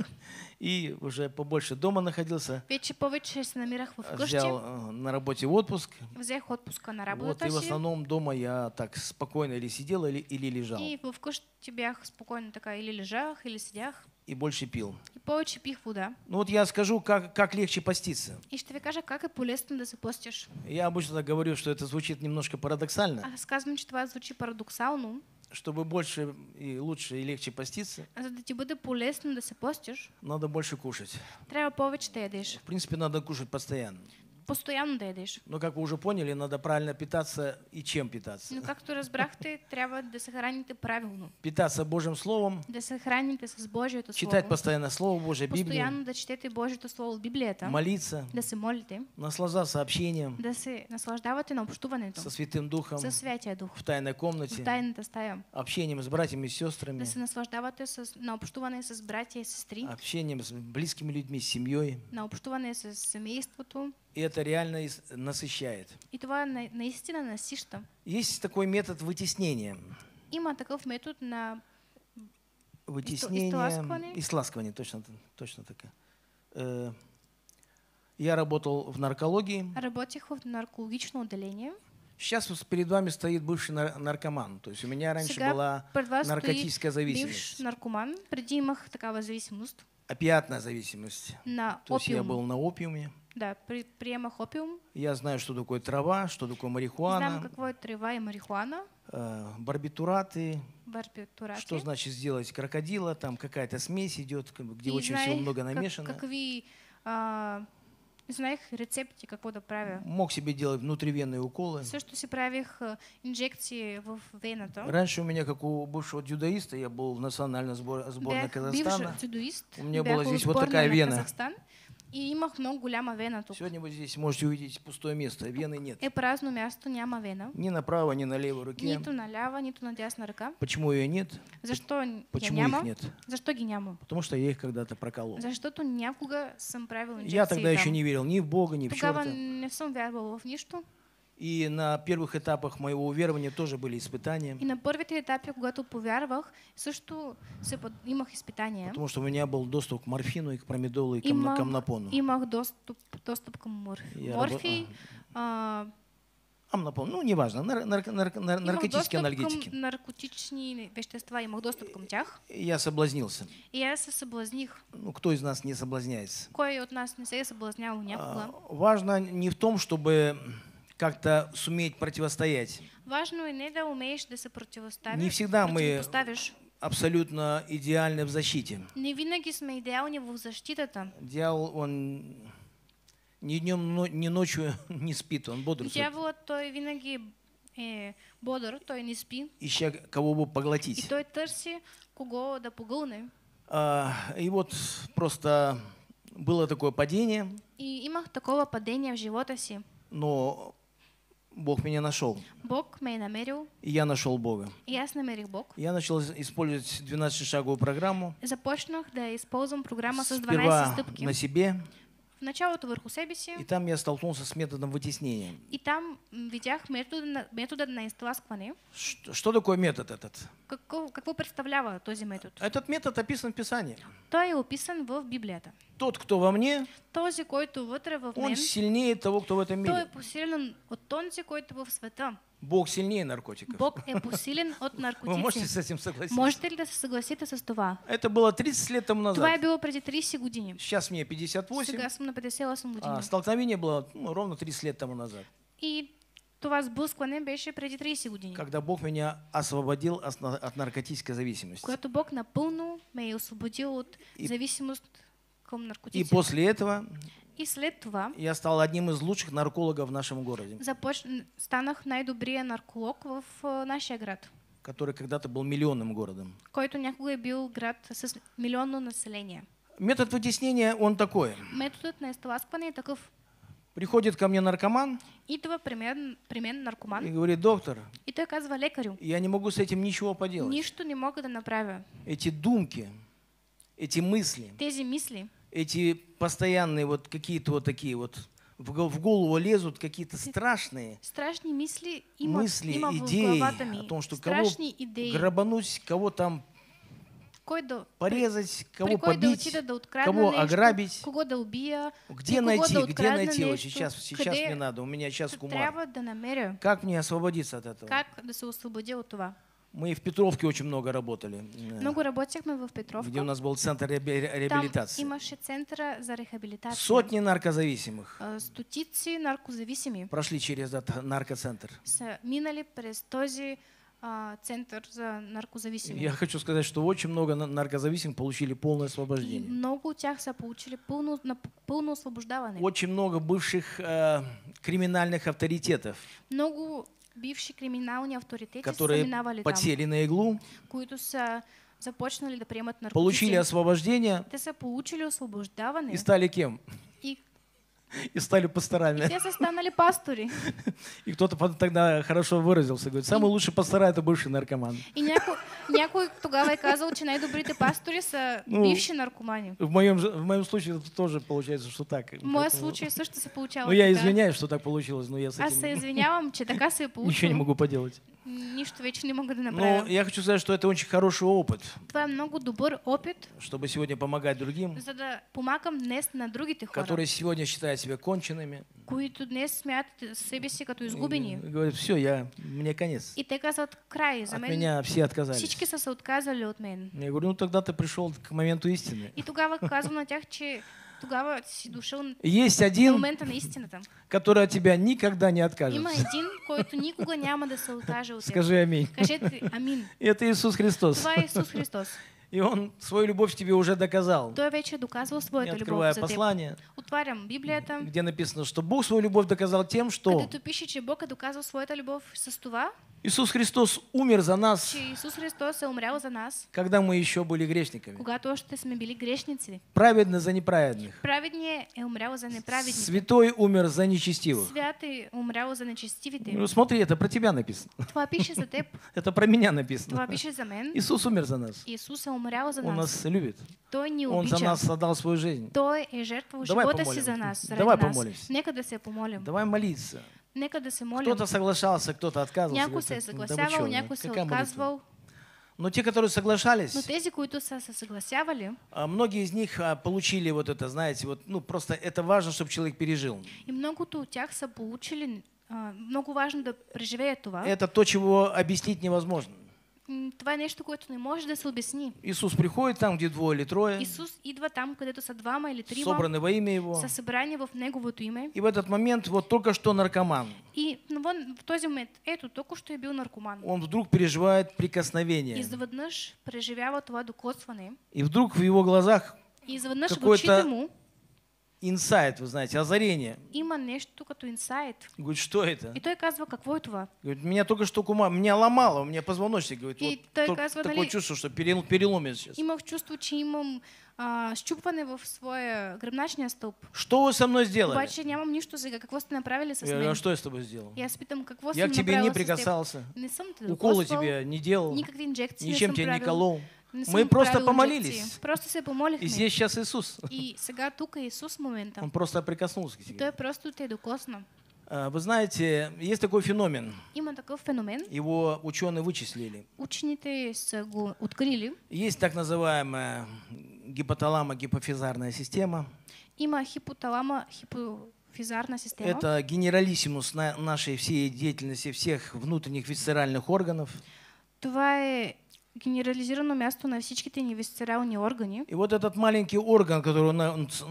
И уже побольше дома находился. Вече повече се намирах в къщи. Взял на работе отпуск. Взех отпуска на работата си. Вот, и в основном дома я так спокойно или сидел, или, или лежал. И в къщи бях спокойно така или лежах, или сидях. И больше пил. И повече пих вода. Ну вот я скажу, как, как легче поститься. И ще ви кажа, как е полезно да се постиш. Я обычно так говорю, что это звучит немножко парадоксально. А сказвам, че това звучи парадоксално. Чтобы больше и лучше и легче поститься. А за да ти бъде полезно да се постиш. Надо больше кушать. Трябва повече да ядеш. В принципе, надо кушать постоянно. Постоянно да ядеш. Но как вы уже поняли, надо правильно питаться и чем питаться. Но както разбрахте, трябва да се храните правилно. Питаться Божьим словом. Да се храните с Божието слово. Читать постоянно слово Божие, Библию. Постоянно да читете Божието слово, Библията. Молиться. Да се молите. Наслаждаться общением. Да се наслаждавате на общуването. Со Святым Духом. Со Святия Дух. В тайной комнате. В тайната стая. Общением с братьями и сестрами. Да се наслаждавате с на общуване с братя и сестри. Общением с близкими людьми, с семьей. На общуване с семейството. И это реально насыщает. И това наистина насища. Есть такой метод вытеснения. Има таков метод на вытеснение. Изтласкивание, точно, точно такая. Я работал в наркологии. Работих в наркологичном отделении. Сейчас перед вами стоит бывший наркоман, то есть у меня раньше Сега была наркотическая зависимость. Бывший наркоман, преди имах такава зависимость. Опиатная зависимость. На то опиум. Есть я был на опиуме. Да, при приемах опиум. Я знаю, что такое трава, что такое марихуана. Знаю, какое трава и марихуана. Э, барбитураты. Барбитураты. Что значит сделать крокодила? Там какая-то смесь идет, где и очень знаю, всего много намешано. Как, как ви, а, знаю их рецепты, как вода правя. Мог себе делать внутривенные уколы. Все, что си правих инжекции в вената. Раньше у меня, как у бывшего дзюдоиста, я был в национальной сбор, сборной бях Казахстана. Дзюдоист, у меня была здесь вот такая вена. Казахстан. И имах много голяма вена тук. Сегодня вы здесь можете увидеть пустое место, вены нет. Е празно място, няма вена. Ни на право, ни на левой руке. Нито на ляво, нито на дясна ръка. Почему ее нет? Защо Почему я няма? Их нет? Защо ги няма? Потому что я их когда-то проколол. Защото някога съм правил инжекции. Я тогда там. Еще не верил ни в Бога, ни в чёрта. Тогава не съм вярвал в нищо. И на первых этапах моего уверования тоже были испытания. И на первых этапах, когда повярвах, също се под... имах испытания. Потому что у меня был доступ к морфину, и к промедолу, и к имах, амнопону. Имах доступ, доступ к морфию. Морфий, а... амнопон, ну неважно, нар нар нар нар наркотические анальгетики. Наркотичные вещества, имах доступ к тях. Я соблазнился. И я соблазних. Ну, кто из нас не соблазняется? Кой от нас не се соблазнял някога. А, важно не в том, чтобы... как-то суметь противостоять. Важно и не да умеешь да се противоставишь. Не всегда мы абсолютно идеальны в защите. Не винаги сме идеални в защитата. Дьявол, он ни днем, ни ночью не спит, он бодрствует. Дьявол, той винаги е бодър, той не спи. Ища кого бы поглотить. И той търси кого да погълне. А, и вот просто было такое падение. И имах такого падения в живота си. Но Бог меня нашел. Бог меня намерил. И я нашел Бога. И я намерил Бог. Я начал использовать двенадцатишаговую программу. Започнах да используем программу с двенадцати ступеней. На себе. Вначале это вверху себе. И там я столкнулся с методом вытеснения. И там видях метод метода на изтласкване. Что, что такое метод этот? Каков, какво представлява този метод? Этот метод описан в Писании. Той е описан в Библията. Тот, кто во мне, този, който вътре в мен, он сильнее того, кто в этом мире. Той е посилен от този, който в света. Бог сильнее наркотиков. Бог е посилен от наркотици. Вы можете с этим согласиться? Можете ли да се съгласите с това? Это было тридцать лет тому назад. Това е било преди тридесет години. Сейчас мне пятьдесят восемь. Сега съм на петдесет и осем години. А столкновение было ну, ровно тридцать лет тому назад. И това сблъскване беше преди тридесет години. Когда Бог меня освободил от наркотической зависимости. Когато Бог напълно ме освободил от зависимост към наркотици. И после этого И след това, я стал одним из лучших наркологов в нашем городе. Започ... Станах най-добрия нарколог в нашия град. Который когда-то был миллионным городом. Който някога е бил град с миллионно население. Метод вытеснения, он такой. Методът на изтласкване е такъв. Приходит ко мне наркоман. И това при мен, при мен наркоман. И говорит, доктор. И той казва лекарю. Я не могу с этим ничего поделать. Нищо не мога да направя. Эти думки, эти мысли. Тези мисли. Эти постоянные вот какие-то вот такие вот в голову лезут какие-то страшные, страшные мысли, мысли, идеи о том, что кого грабануть, кого там порезать, кого побить, кого ограбить, где найти, где найти вот сейчас, сейчас мне надо, у меня сейчас кумар. Как мне освободиться от этого? Мы в Петровке очень много работали. Много работали мы в Петровке. Где у нас был центр реабилитации. Сотни наркозависимых. Стотици наркозависимых. Прошли через этот наркоцентр. Минали през този центр за наркозависимых. Я хочу сказать, что очень много наркозависимых получили полное освобождение. Много у тех получили полное освобождение. Очень много бывших э, криминальных авторитетов. Много бившие криминальные авторитеты, которые подсели на иглу, получили освобождение и стали кем? И стали пасторами. И все стали пастори. И кто-то тогда хорошо выразился, говорит, самый лучший пастора — это бывший наркоман. И некоторые тогда сказали, что наидобрите пастори са бывшие наркоманы. В моем в моем случае тоже получается, что так. В моем случае все, что получалось. Ну я извиняюсь, что так получилось, но я с этим. А се извинявам, че така се получилось. Ничего не могу поделать. Ничто вече не могу направить. Но я хочу сказать, что это очень хороший опыт. Твой много добр опыт. Чтобы сегодня помогать другим. За да помагам днес на другите хора. Которые сегодня считают себя конченными. Които днес смятат себе си като изгубени. Говорят, все, я, мне конец. И те казват край за мен. От меня все отказались. Всички са се отказали от мен. Я говорю, ну тогда ты пришел к моменту истины. И тогава казвам на тях, че тогава си дошъл есть один, момента на истината, который от тебя никогда не откажется. Има един, който никога няма да се откаже от теб. Скажи аминь. Кажете аминь. Это Иисус Христос. Това е Иисус Христос. И Он свою любовь к тебе уже доказал. Той вече доказывал свою любовь. Открывая послание, отварям Библията, где написано, что Бог свою любовь доказал тем, что. Където пише, че Бог е доказал своята любовь с това. Иисус Христос умер за нас. Иисус Христос умрял за нас. Когда мы еще были грешниками. Когато още сме били грешници. Праведно за неправедных. Праведнее е умрял за неправедных. Святой умер за нечестивых. Святый умрял за нечестивите. Ну, смотри, это про тебя написано. Това пише за теб. Это про меня написано. Това пише за мен. Иисус умер за нас. Иисус умрял за нас. Он нас любит. Той ни обича. Он за нас отдал свою жизнь. Той е жертвал живота си за нас. Давай помолимся. Нека да се помолим. Давай молиться. Кто-то соглашался, кто-то отказывался. Някой се согласявал, някой се отказывал. Но те, которые соглашались, но тези, които са се съгласявали, многие из них получили вот это, знаете, вот, ну просто это важно, чтобы человек пережил. И многото от тях са получили, много важно да преживеят това. Это то, чего объяснить невозможно. Това е нещо, което не може да се обясни. Иисус приходит там, где двое или трое. Иисус идва там, където са двама или трима. Собраны во имя Его. Са събрани в Неговото име. И в этот момент вот только что наркоман. И в този момент, ето, только что е бил наркоман. Он вдруг переживает прикосновение. Изведнъж преживява това докосване. И вдруг в его глазах какой-то инсайт, вы знаете, озарение. Има нещо като инсайт. Говорит, что это? И той казва, какво е това? Говорит, меня только что кума, меня ломало, у меня позвоночник, говорит, и вот той казва, такое нали, чувство, что перел, переломит сейчас. Имах чувство, че имам а, щупване в своя гръбначния стълб. Что вы со мной сделали? Обаче нямам нищо сега, какво сте направили с мен? Я говорю, что я с тобой сделал? Я спитам, какво я к тебе не прикасался, не съм уколы тебе не делал, ничем не тебя не колол. Мы просто помолились. Просто и здесь сейчас Иисус. И сега тук Иисус моментом. Он просто прикоснулся к тебе. Просто те докосна. Вы знаете, есть такой феномен. Има такой феномен. Его ученые вычислили. Учените са го открили. Есть так называемая гипоталамо-гипофизарная система. Има хипоталамо-гипофизарная физарная система. Это генералиссимус нашей всей деятельности всех внутренних висцеральных органов. Това е генерализированное место на всичките ни висцерални органи. И вот этот маленький орган, который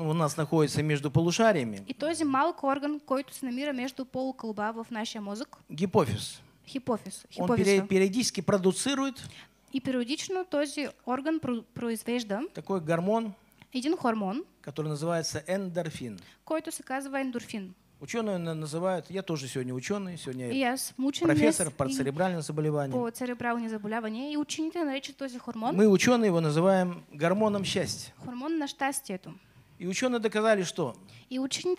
у нас находится между полушариями. И този малък орган, който се намира между полукълба в нашия мозък. Гипофиз. Хипофиз. Он периодически продуцирует. И периодично този орган произвежда. Такой гормон. Един хормон. Который называется эндорфин. Който се казва ендорфин. Ученые называют, я тоже сегодня ученый, сегодня профессор по церебральным заболеваниям. По церебральным заболеваниям и ученые наречат този хормон. Мы ученые его называем гормоном счастья. Хормон на счастье. И ученые доказали, что? И ученые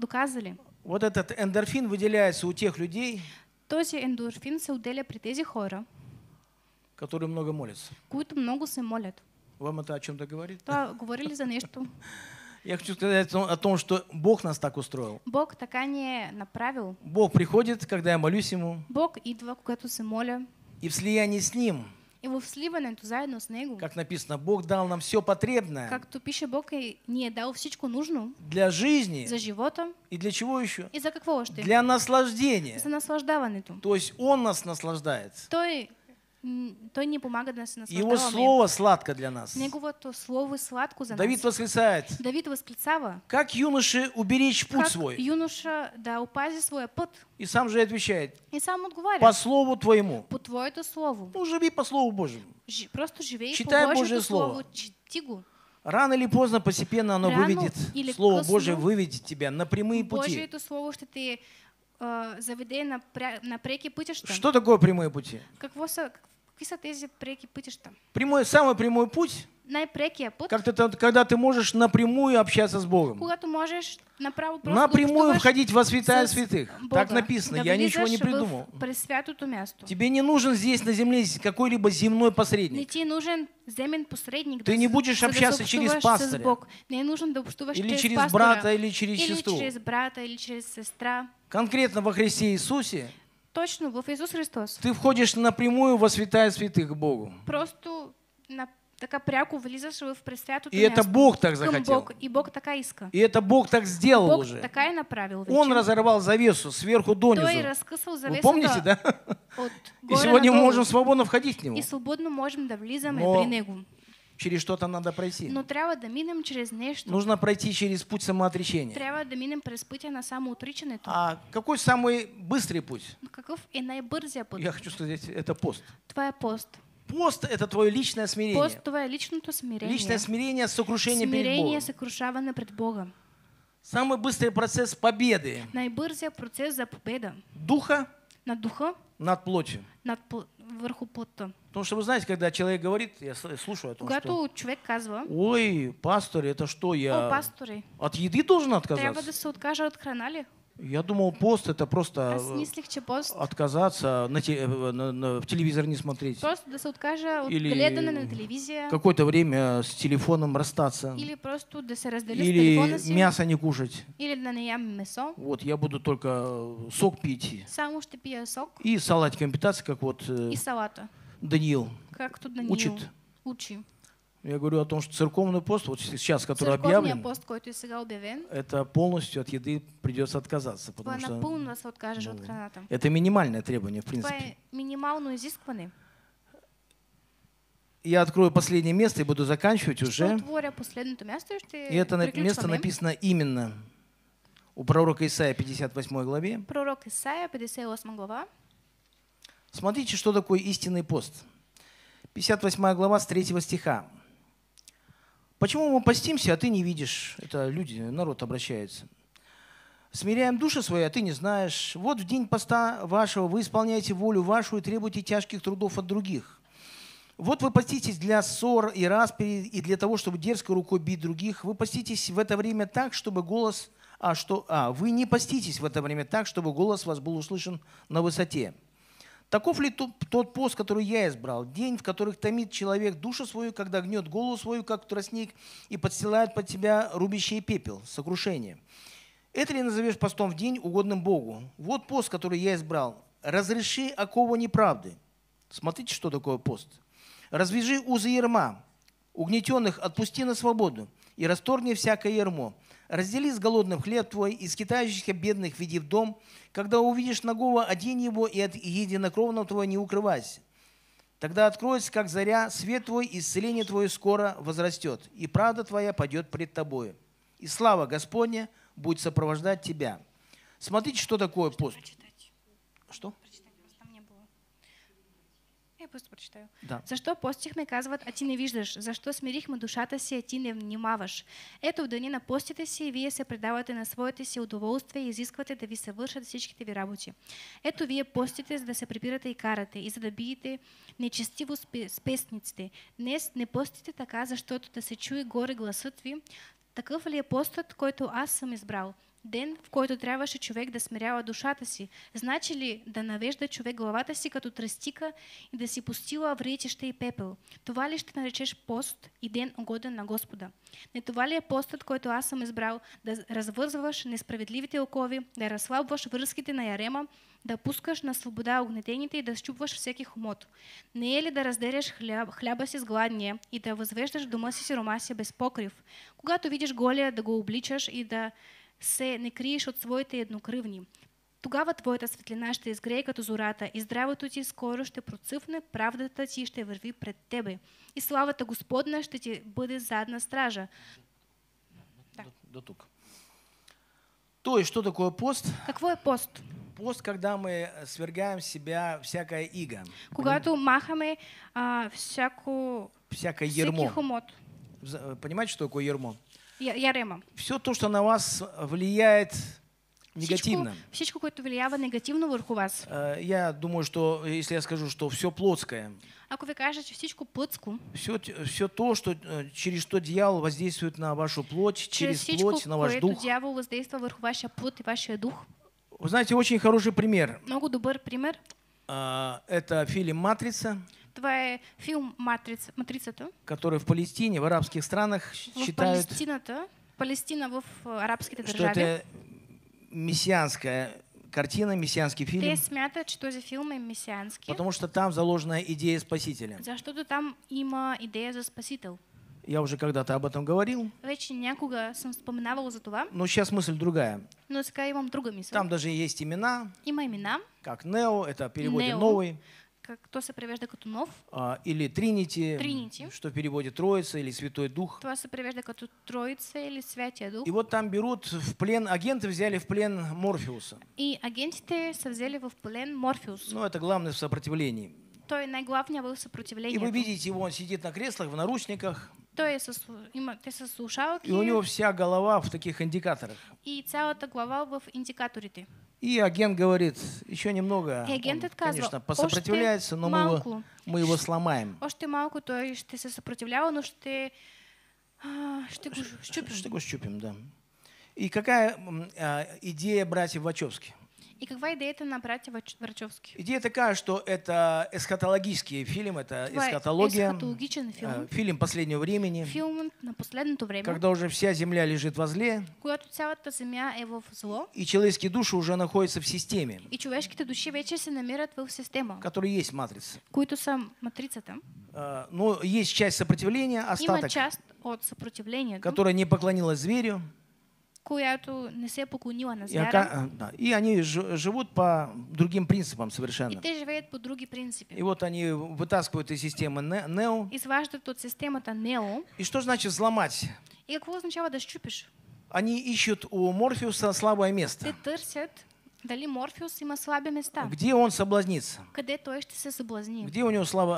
доказали. Вот этот эндорфин выделяется у тех людей. Този ендорфин се отделя при тези хора, которые много молятся. Които много се молят. Вам это о чем-то говорит? Да, говорили за нечто. Я хочу сказать о том, что Бог нас так устроил. Бог така не направил. Бог приходит, когда я молюсь Ему. Бог идва, когато се моля. И в слиянии с Ним. І був сливаний заодно з ним. Як написано, Бог дав нам все потрібне. Як тут пише, Бог не дав всічку нужну. Для жизни. За животом. И для чего еще? И за какого ж ты? Для наслаждения. За наслаждаване ту. То есть он нас наслаждается. То и то не помогает нас наслаждаться. Его слово сладко для нас. Неговото слово сладко за нас. Давид восклицает. Давид восклицава. Как юноше уберечь путь свой? Как юноша да упази свой путь. И сам же отвечает. И сам отговаривает. По слову твоему. По твоему слову. Ну живи по слову Божьему. Ж, просто живи. Читай по Божье слово. Чтигу. Рано или поздно постепенно оно Рано выведет слово Божье выведет тебя на прямые пути. Божье это слово, что ты э, заведи на пря... на преки пути что? Что такое прямые пути? Как во Прямой, самый прямой путь, как ты, когда ты можешь напрямую общаться с Богом. Напрямую входить во святая святых. Так написано, я ничего не придумал. Тебе не нужен здесь на земле какой-либо земной посредник. Ты не будешь общаться через пастыря, или через брата, или через сестру. Конкретно во Христе Иисусе. Точно, в Иисус Христос. Ты входишь напрямую во святая святых к Богу. Просто на така пряку влезешь в пресвятую. И это Бог так захотел. Бог, и Бог такая иска. И это Бог так сделал Бог уже. Такая направил. Он разорвал завесу сверху донизу. Вы помните, да? И сегодня мы можем свободно входить к нему. И свободно можем да влизаме при него. Через что-то надо пройти. Но трябва да минем через нечто. Нужно пройти через путь самоотречения. Трябва да минем през пътя на самоотричането. А какой самый быстрый путь? Каков е най-бързия път? Я хочу сказать, это пост. Твоя пост. Пост это твое личное смирение. Пост твое личное смирение. Личное смирение сокрушение перед Богом. Смирение сокрушаване пред Богом. Самый быстрый процесс победы. Най-бързия процесс за победа. Духа. Над духом. Над плотью. Над плотью. Вверху плота. Потому что вы знаете, когда человек говорит, я слушаю о том, Готов, что... человек казва. Ой, пастор, это что, я О, пастори. От еды должен отказаться? Да от хранали. Я думал, пост это просто пост. Отказаться, на те... на... На... в телевизор не смотреть. Просто да се откажа от гледане на телевизия. Какое-то время с телефоном расстаться. Или просто да се раздели с телефона си. Или мясо не кушать. Или да не ям месо. Вот, я буду только сок пить. Само ще пия сок. И салатиком питаться, как вот И салата. Даниил. Как тут Даниил учит. Учи. Я говорю о том, что церковный пост, вот сейчас, который объявлен, пост, объявлен, это полностью от еды придется отказаться, потому что ну, от это минимальное требование, в принципе. Я открою последнее место и буду заканчивать что уже. Место, и это место написано именно у пророка Исаия пятьдесят восьмой главе. Пророк Исаия, пятьдесят восьмая глава. Смотрите, что такое истинный пост. пятьдесят восьмая глава с третьего стиха. Почему мы постимся, а ты не видишь? Это люди, народ обращается. Смиряем души свои, а ты не знаешь. Вот в день поста вашего вы исполняете волю вашу и требуете тяжких трудов от других. Вот вы поститесь для ссор и распри, и для того, чтобы дерзкой рукой бить других. Вы поститесь в это время так, чтобы голос... А, что... а вы не поститесь в это время так, чтобы голос вас был услышан на высоте. Таков ли тот пост, который я избрал, день, в которых томит человек душу свою, когда гнет голову свою, как тростник, и подстилает под тебя рубящий пепел, сокрушение? Это ли назовешь постом в день, угодным Богу? Вот пост, который я избрал. Разреши оковы неправды. Смотрите, что такое пост. Развяжи узы ярма, угнетенных отпусти на свободу, и расторгни всякое ярмо. Раздели с голодным хлеб твой, и скитающихся бедных веди в дом. Когда увидишь нагого, одень его, и от единокровного твоего не укрывайся. Тогда откроется, как заря, свет твой, и исцеление твое скоро возрастет, и правда твоя пойдет пред тобою. И слава Господня будет сопровождать тебя. Смотрите, что такое пост. Что? Я просто прочитаю. Да. За что постихме казват, а ти не виждаш? За что смирихме душата си, а ти не внимаваш? Ето в дани на постите си, вие се предавате на своите си удоволствия и изисквате да ви се вършат всичките ви работи. Ето вие постите, за да се прибирате и карате, и за да биете нечестиво с песниците. Днес не постите така, защото да се чуе горе гласът ви. Такъв ли е постът, който аз съм избрал? ден, в който трябваше човек да смирява душата си, значи ли да навежда човек главата си като тръстика и да си пустила вретище и пепел? Това ли ще наречеш пост и ден угоден на Господа? Не това ли е постът, който аз съм избрал, да развързваш несправедливите окови, да разслабваш връзките на ярема, да пускаш на свобода огнетените и да счупваш всеки хомот? Не е ли да разделяш хляб, хляба си с гладния и да възвеждаш дома си сирома си без покрив? Когато видиш голия, да го обличаш и да се не криеш от своите еднокръвни. Тогава твоята светлина ще изгрее като зората и здравето ти скоро ще процъфне, правдата ти ще върви пред тебе. И славата Господна ще ти бъде задна стража. Да. До, до тук. То есть, что такое пост? Какво е пост? Пост, когда мы свергаем с себя всякое иго. Когато махаме а, всяко... всякое ярмо. Понимаете, что такое ярмо? Ярема. Все то, что на вас влияет негативно. Всичко, което влиява негативно върху вас. Я думаю, что если я скажу, что все плотское. Ако ви кажете всичко плътско. Все, все то, что, через что дьявол воздействует на вашу плоть, через, через плоть, на ваш дух. Через всичко, което дьявол воздействует върху ваша плоть и вашия дух. Вы знаете, очень хороший пример. Много добър пример. Это фильм «Матрица». Това е филм «Матрица», «Матрицата», который в Палестине, в арабских странах считают, Палестина в арабских что это мессианская картина, мессианский фильм. Те смятат, что за фильмы мессианские. Потому что там заложена идея спасителя. За что-то там има идея за спаситель. Я уже когда-то об этом говорил. Вече някога съм споменавал за това. Но сейчас мысль другая. Но сега имам друга мисъл. Там даже есть имена. Има имена. Как Нео, это в переводе новый. Кто сопровождает Катунов? Или Тринити, что в переводе Троица или Святой Дух. Кто сопровождает Кату Троица или Святой Дух? И вот там берут в плен, агенты взяли в плен Морфеуса. И агенты взяли в плен Морфеуса. Ну это главное в сопротивлении. То и наиглавнее было сопротивление. И вы видите его, он сидит на креслах, в наручниках. То есть со слушалки. И у него вся голова в таких индикаторах. И целая голова в индикаторе. И агент говорит, еще немного, и агент он, конечно, посопротивляется, но мы его, мы его сломаем. Още малку, то есть ты сопротивлял, но ты го щупим, да. И какая а, идея братьев Вачовски? И какая идея это на братьев Вачовски? Идея такая, что это эсхатологический фильм, это эсхатология, фильм. фильм последнего времени, фильм на последнее время, когда уже вся земля лежит возле, и человеческие души уже находятся в системе, и человеческие души вече се намират в систему, которая есть матрица. Които сам матрица там? Но есть часть сопротивления, остаток, часть от сопротивления, которая не поклонилась зверю. Която не се поклонила на звяра. И они живут по другим принципам совершенно. И те живеют по другим принципам. И вот они вытаскивают из системы Нео. Изваждают от системы Нео. И что значит взломать? И какво означало да щупиш? Они ищут у Морфеуса слабое место. Те търсят дали Морфеус има слабе места. Где он соблазнится? Къде той ще се соблазни? Где у него слабо,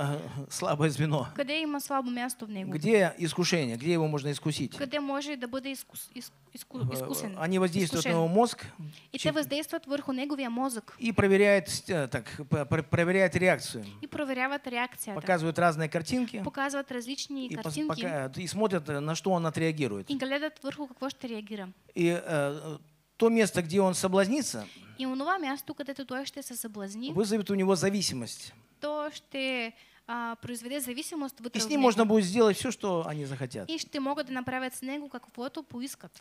слабое звено? Къде има слабо място в него? Где искушение? Где его можно искусить? Къде може да бъде искус, иску, искусен? Они воздействуют на его мозг. И те воздействуют върху неговия мозък. И проверяют, так, проверяют реакцию. И проверяют реакцию. Показывают разные картинки. Показывают различные и картинки. Пока, и смотрят, на что он отреагирует. И глядят върху какво ще реагира. И то место, где он соблазнится, и у него место, когда ты то, что се соблазни, вызовет у него зависимость. То, что а, произведет зависимость, и с ним можно будет сделать все, что они захотят. И что могут направить с него как фото поискат.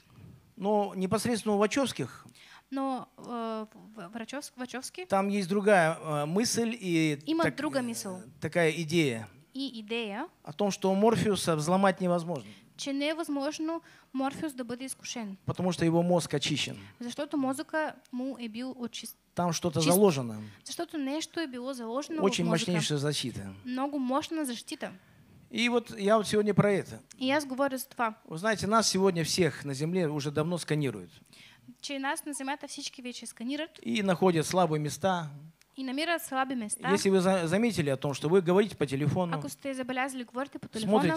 Но непосредственно у Вачовских. Но э, Вачовск, Вачовски. Там есть другая э, мысль и так, другая мысль. Такая идея. И идея. О том, что Морфеуса взломать невозможно. Че невозможно Морфеус да бъде искушен. Потому что его мозг очищен. За что-то мозъка му е бил очист. Там что-то заложено. За что-то нечто е било заложено. Очень мощнейшая защита. Много мощная защита. И вот я вот сегодня про это. И я говорю за това. Вы знаете, нас сегодня всех на земле уже давно сканируют. Че нас на земята всички вече сканируют. И находят слабые места. И намират слабые места. Если вы заметили о том, что вы говорите по телефону, смотрите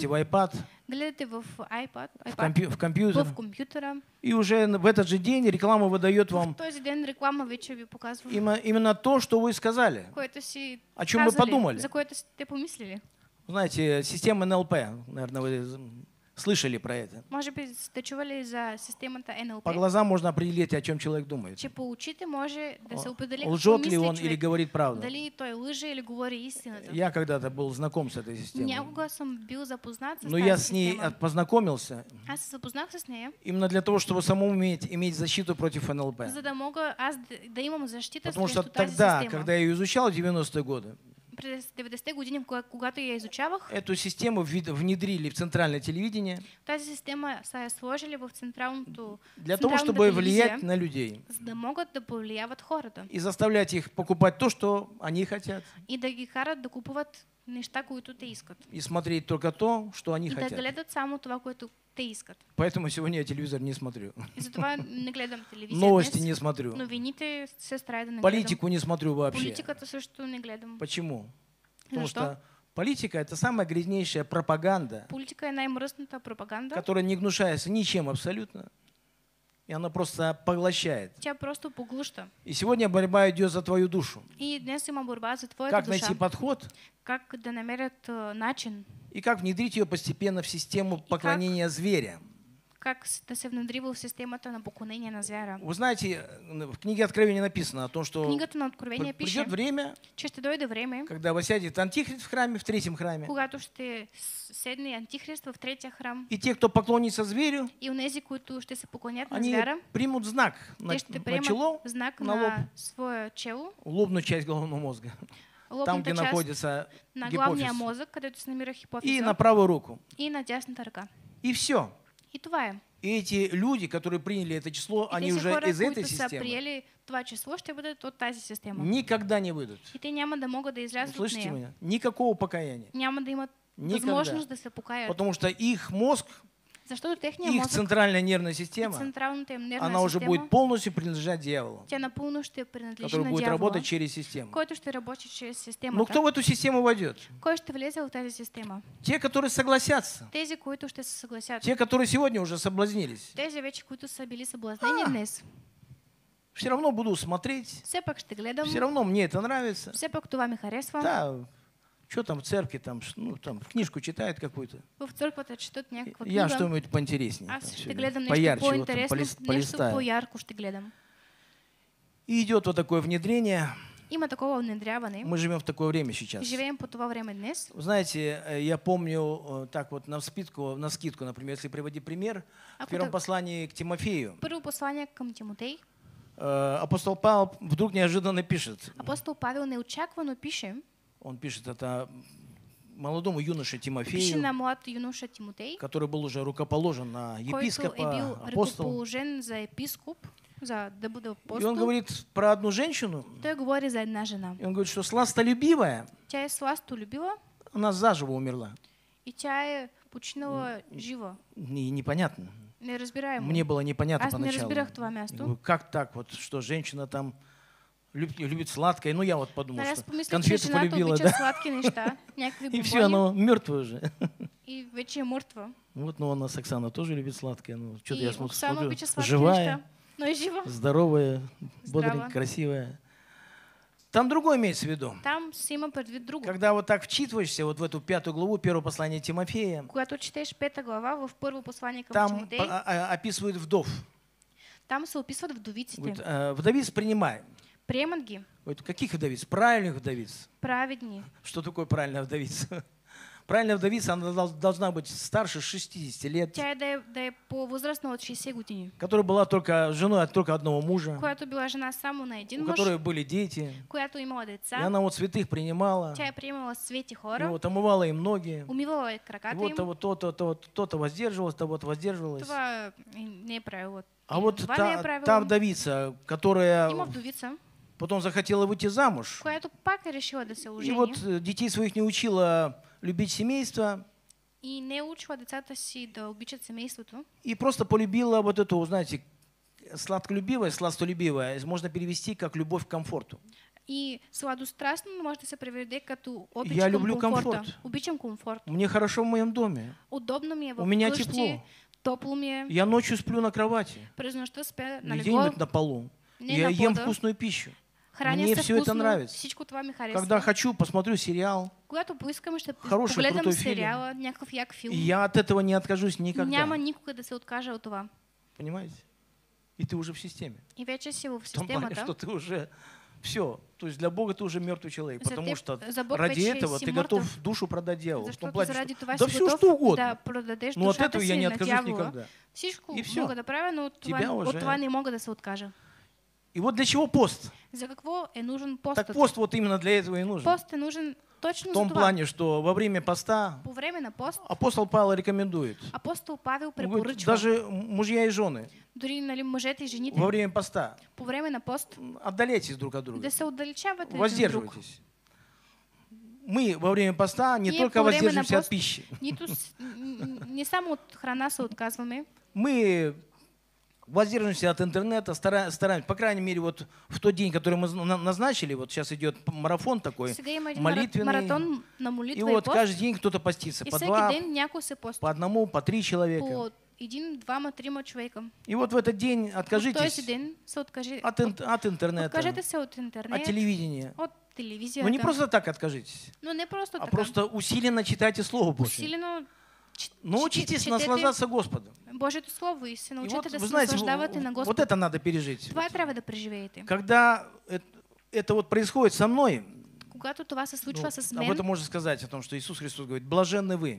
в iPad, в, iPad, в, компью в компьютер, в компьютера, и уже в этот же день реклама выдает вам именно, именно то, что вы сказали, си о чем казали, вы подумали. За кое-то си те помислили. Знаете, система эн эл пэ, наверное, вы Слышали про это? Может быть, сте чували за систему эн эл пи. По глазам можно определить, о чем человек думает. Чи поучити може да се определить. Лжет ли он или говорит правду? Дали той лжи или говори истину. Я когда-то был знаком с этой системой. Някога съм бил запознат с этой системой. Но я с ней познакомился. Аз се запознах с нея. Именно для того, чтобы самому иметь, иметь защиту против эн эл пи. За да мога аз да имам защита срещу тази система. Потому что тогда, когда я ее изучал в девяностые годы. Эту систему внедрили в центральное телевидение для того, чтобы влиять на людей и заставлять их покупать то, что они хотят, и смотреть только то, что они хотят. Поэтому сегодня я телевизор не смотрю. Новости не смотрю. Политику не смотрю вообще. Почему? Потому что политика — это самая грязнейшая пропаганда, которая не гнушается ничем абсолютно. И она просто поглощает. И сегодня борьба идет за твою душу. Как найти подход? Как начин? И как внедрить ее постепенно в систему поклонения зверя? Как се внедрила в систему на поклонение на зверя? Вы знаете, в книге Откровения написано о том, что придет время, когда восядет антихрист в храме, в третьем храме. И те, кто поклонится зверю, они примут знак на чело, на лоб, лобную часть головного мозга. Там, где находится гипофиз. И на правую руку. И на десную руку. И все. И эти люди, которые приняли это число, они уже из этой системы. Никогда не выйдут. Слышите меня? Никакого покаяния. Никогда. Потому что их мозг, их центральная нервная система, она уже будет полностью принадлежать дьяволу, который будет работать через систему. Но кто в эту систему войдет? Те, которые согласятся. Те, которые сегодня уже соблазнились. Все равно буду смотреть. Все равно мне это нравится. Да. Что там в церкви, там, ну, там книжку читает какую-то. Я что-нибудь поинтереснее. Там, поярче, вот, там, полист, полистаю. И идет вот такое внедрение. Мы живем в такое время сейчас. Знаете, я помню, так вот, на вспитку, на скидку, например, если приводить пример, в первом послании к Тимофею. Апостол Павел вдруг неожиданно пишет. Апостол Павел неочаквано пишет. Он пишет это молодому юноше Тимофею, который был уже рукоположен на епископа, апостол. И он говорит про одну женщину, и он говорит, что сластолюбивая, она заживо умерла. И непонятно. Мне было непонятно поначалу. Как так, вот, что женщина там любит сладкое, ну я вот подумал, что конфеты полюбила, да, и все, оно мертвое уже. И вече мертво. Вот, но она, Оксана, тоже любит сладкое, ну что-то я смотрю, живая, здоровая, бодрая, красивая. Там другое имеется в виду. Там сима предвид другу. Когда вот так вчитываешься вот в эту пятую главу первого послания Тимофея, когда читаешь пятую главу в первое послание к Тимофею, там описывают вдов. Там все описывают вдовиците. Вдовиц принимаем. Преманги. Каких вдовиц? Правильных вдовиц. Праведнее. Что такое правильная вдовица? Правильная вдовица, она должна быть старше шестидесяти лет. По возрасту от шестидесяти. Которая была только женой от только одного мужа. У которой были дети. И она вот святых принимала. И вот омывала им ноги. И вот то-то, то-то воздерживалась, то-то воздерживалась. А вот та, та вдовица, которая потом захотела выйти замуж, и вот детей своих не учила любить семейство, и просто полюбила вот эту, знаете, сладколюбивая, сластолюбивая, можно перевести как любовь к комфорту. И сладострастно можно се приведе като обичам. Я люблю комфорт. Обичам комфорт. Мне хорошо в моем доме. Удобно мне в квартире. У меня тепло. Я ночью сплю на кровати, где-нибудь на полу. Я ем вкусную пищу. Мне все это нравится. Когда хочу, посмотрю сериал. Хороший, крутой фильм. И я от этого не откажусь никогда. Понимаете? И ты уже в системе. В том плане, что ты уже... Все. То есть для Бога ты уже мертвый человек, за потому что ради этого ты готов душу продать дьяволу. Что платишь, да все что угодно. Да, но от этого я не откажусь никогда. И все. Да правя, но от тебя от уже... От не могу да се откажа. И вот для чего пост? За какво е нужен пост? Так пост вот именно для этого и нужен. Пост е нужен точно в том плане, что во время поста по време на пост, апостол Павел рекомендует. Апостол Павел препоръчва. Даже мужья и жены. Дори, нали, мъжете и жените, во время поста. По време на пост. Отдаляйтесь друг от друга. Да се отдалечавате един друг. Воздерживайтесь. Мы во время поста не Ние только воздерживаемся пост, от пищи. Нито, не само от храна се отказваме. Мы воздержимся от интернета, стараемся, по крайней мере, вот в тот день, который мы назначили, вот сейчас идет марафон такой, молитвенный, маратон на молитва и вот и пост, каждый день кто-то постится, по два, по одному, по три человека. По един, двама, трима човека. И вот в этот день откажитесь от, от, от интернета, от, интернет, от телевидения. От ну не просто так откажитесь, но не просто а така. Просто усиленно читайте Слово Божие. Научитесь наслаждаться Господом. Божието слово и се научите да се наслаждавате на Господа. Вот это надо пережить. Това трябва да преживеете. Когда это вот происходит со мной, когато това се случва с мен, об этом можно сказать о том, что Иисус Христос говорит: блаженны вы.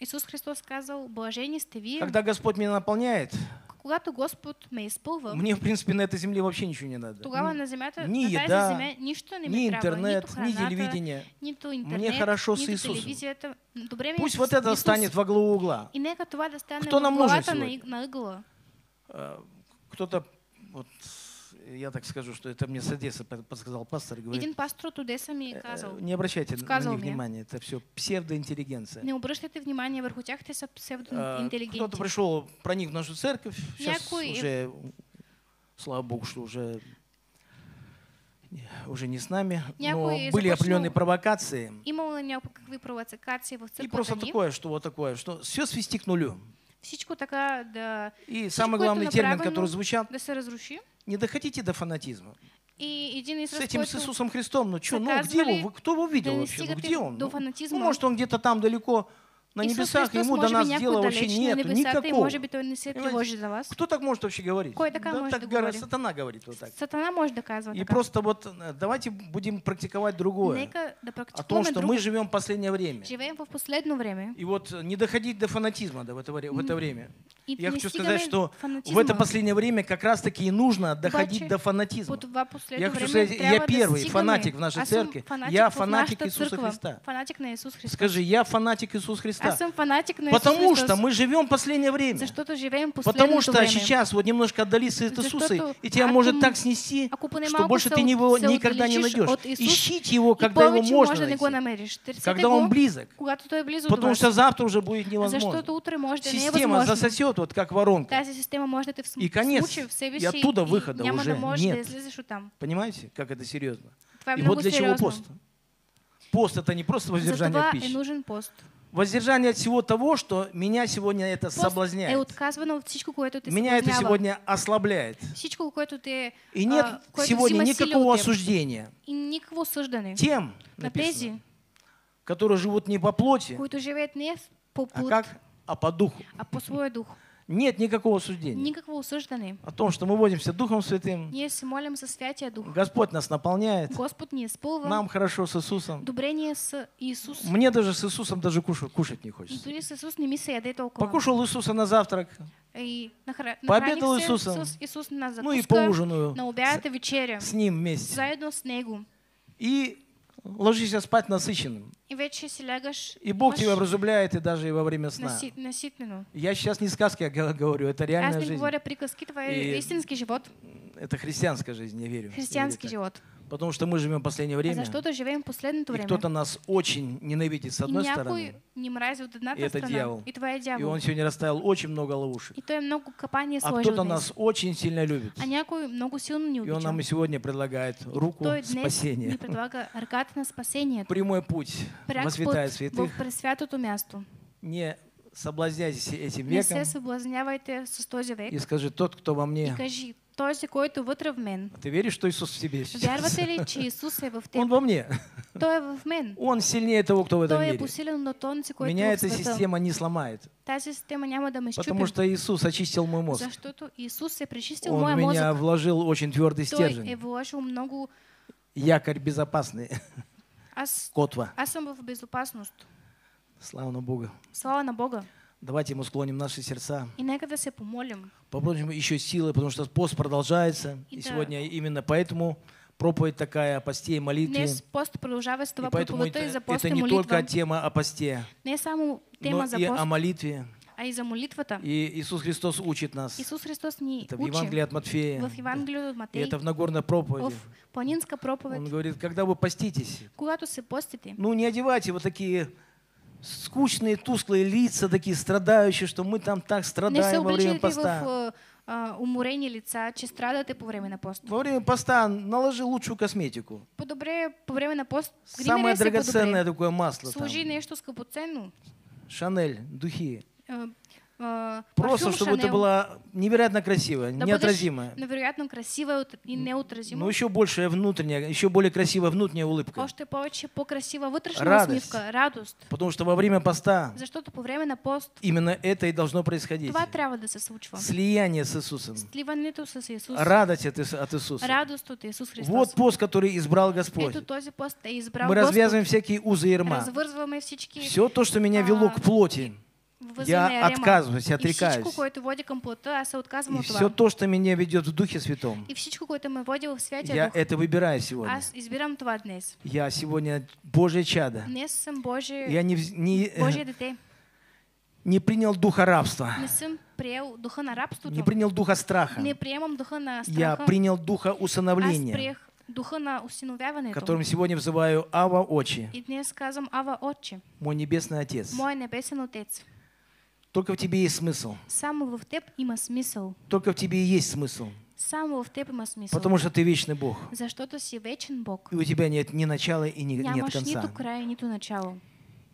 Иисус Христос сказал: блаженни сте вие. Когда Господь меня наполняет, когато Господ ме изпълва, мне в принципе на этой земле вообще ничего не надо. Тогава на земята, ни еда, земя, нищо не ни интернет, трябва, ни, храната, ни телевидение. Нито интернет, мне хорошо с Иисусом. Пусть вот это Иисус. станет во главу угла. И нека това да стане кто нам нужен сегодня? Кто-то, вот, я так скажу, что это мне с Одессы подсказал пастор, говорит, Един пастор от Одеса ми казал, не обращайте на них внимания, это все псевдоинтеллигенция. Не обращайте внимания върху тях, те са псевдоинтеллигенти. Кто-то пришел, проник в нашу церковь, сейчас Някой... уже, слава Богу, что уже, уже не с нами, Някой но были започнал... определенные провокации. Имало някакви провокации в църквата ни. И просто такое, что вот такое, что все свести к нулю. Така, да... И самый главный термин, который звучат, да се разруши. Не доходите до фанатизма. И един с этим с Иисусом Христом, ну что, ну где его, кто его видел да вообще, ну, где он? До ну, может он где-то там далеко на Иисус небесах, Христос, ему до нас дела вообще нет, никакого. И, кто так может вообще говорить? Кой така да, може так да говори. Сатана говорит вот так. Сатана може да казва и така. Просто вот давайте будем практиковать другое. Нека да практикуваме о том, что друго. Мы живем в последнее время. Живем в последнее время. И вот не доходить до фанатизма да, в, это, в это время. И я хочу сказать, что фанатизма. В это последнее время как раз-таки и нужно доходить Баче, до фанатизма. Я хочу сказать, я первый да фанатик в нашей церкви. Я фанатик Иисуса Христа. Скажи, я фанатик Иисуса Христа. Потому что мы живем в последнее время. Потому что сейчас вот немножко отдалиться от Иисуса, и тебя может так снести, что больше ты его никогда не найдешь. Ищите его, когда его можно найти, когда он близок. Потому что завтра уже будет невозможно. Система засосет, вот как воронку. И конец, и оттуда выхода уже нет. Понимаете, как это серьезно? И вот для чего пост? Пост — это не просто воздержание от пищи. Воздержание от всего того, что меня сегодня это соблазняет. Меня это сегодня ослабляет. И нет сегодня никакого осуждения тем, написано, которые живут не по плоти, а как, а по духу. Нет никакого осуждения. Никакого осуждения. О том, что мы водимся Духом Святым. Молимся, Дух. Господь нас наполняет. Господь не нам хорошо с Иисусом. С Иисус. Мне даже с Иисусом даже кушать, кушать не хочется. С Иисус не мисля, покушал Иисуса на завтрак. И нахра... Пообедал Иисусом. Иисус на закуска, ну и поужинаю на обяд, вечеря, с Ним вместе. Заедно с Него. И ложишься спать насыщенным. И Бог тебя разумляет и даже и во время сна. Я сейчас не сказки говорю, это реальная жизнь. Это христианская жизнь, я верю. Христианский живот. Потому что мы живем в последнее время. И кто-то нас очень ненавидит с одной стороны. И это дьявол. И он сегодня расставил очень много ловушек. А кто-то нас очень сильно любит. И он нам и сегодня предлагает руку спасения. Прямой путь во святая святых. Не соблазняйтесь этим веком. И скажи, тот, кто во мне, Този, който вътре в мен. Ты веришь, что Иисус в тебе? Вярвате ли, че Иисус е в тебе? Он во мне. Той е в мен. Он сильнее того, кто в этом мире. Той е посилен от този, който е в света. Меня эта система не сломает. Тази система няма да ме счупи. Потому что Иисус очистил мой мозг. Защото Иисус е пречистил моя мозък. Он меня вложил очень твердый стержень. Той е вложил много. Якорь безопасный. Аз, Котва. Аз съм в безопасност. Слава на Бога. Слава на Бога. Давайте ему склоним наши сердца. И некогда все помолим. Попросим еще силы, потому что пост продолжается. И, и да. Сегодня именно поэтому проповедь такая о посте и молитве. Пост продолжается, и поэтому это, это не только тема о посте, не саму тема но за и пост, о молитве. А и за молитва-то. И Иисус Христос учит нас. Иисус Христос не это в Евангелии от Матфея. В Евангелии от Матфея. И это в Нагорной проповеди. Планинская проповедь. Он говорит, когда вы поститесь, постите, ну не одевайте вот такие скучные, тусклые лица, такие страдающие, что мы там так страдаем во время поста. Уморение лица, че страдате по време на пост. Во время поста наложи лучшую косметику. Подобре по време на пост. Самое драгоценное такое масло. Служи нечто скъпоценно. Шанель, духи. Просто, чтобы Шанел. Ты была невероятно красивая, да неотразимая. Невероятно красивая и неотразимая. Но еще большая внутренняя, еще более красивая внутренняя улыбка. Още повече покрасива вътрешна усмивка, радост. Потому что во время поста. Защото по време на пост. Именно это и должно происходить. Това трябва да се случва. Слияние с Иисусом. Сливането с Иисусом. Радость от Иисуса. Радость от Иисус Христос. Вот пост, который избрал Господь. Ето този пост е избрал. Мы развязываем всякие узы и рма. Развързваме всички. Все то, что меня вело к плоти. Я отказываюсь, отрекаюсь. И все то, что меня ведет в Духе Святом, я это выбираю сегодня. Я сегодня Божье чадо. Я не, не, не принял духа рабства. Не принял духа страха. Я принял духа усыновления, которым сегодня взываю Ава Отче, мой Небесный Отец. Только в тебе есть смысл. Само в тебе има смисъл. Только в тебе есть смысл. Само в тебе има смисъл. Потому что ты вечный Бог. Защото си вечен Бог. И у тебя нет ни начала и ни, нет конца. Нямаш нито край, нито начало.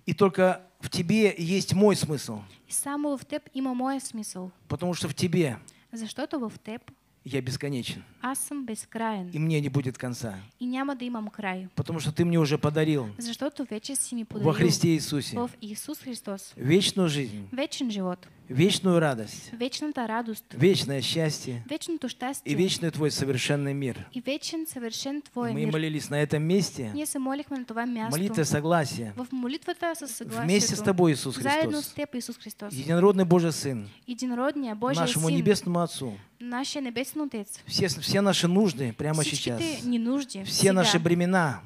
И только в тебе есть мой смысл. Само в тебе има мой смисъл. Потому что в тебе. Защото в теб. Я бесконечен. Аз съм безкраен. И мне не будет конца. И няма да имам край. Потому что ты мне уже подарил. Защото вече си ми подарил. Во Христе Иисусе. В Иисус Христос. Вечную жизнь. Вечен живот. Вечную радость. Вечната радост. Вечное счастье. Вечното щастие. И вечный твой совершенный мир. И вечен совершен твой мир. Мы молились на этом месте. Ние се молихме на това място. Молитва согласия. В молитвата със съгласието. Вместе с тобой Иисус Христос. Заедно с теб Иисус Христос. Единородный Божий Сын. Единородния Божий Сын. Нашему небесному Отцу. Наше небесное Отец. Все, все наши нужды прямо сейчас. Ненужды, все наши бремена.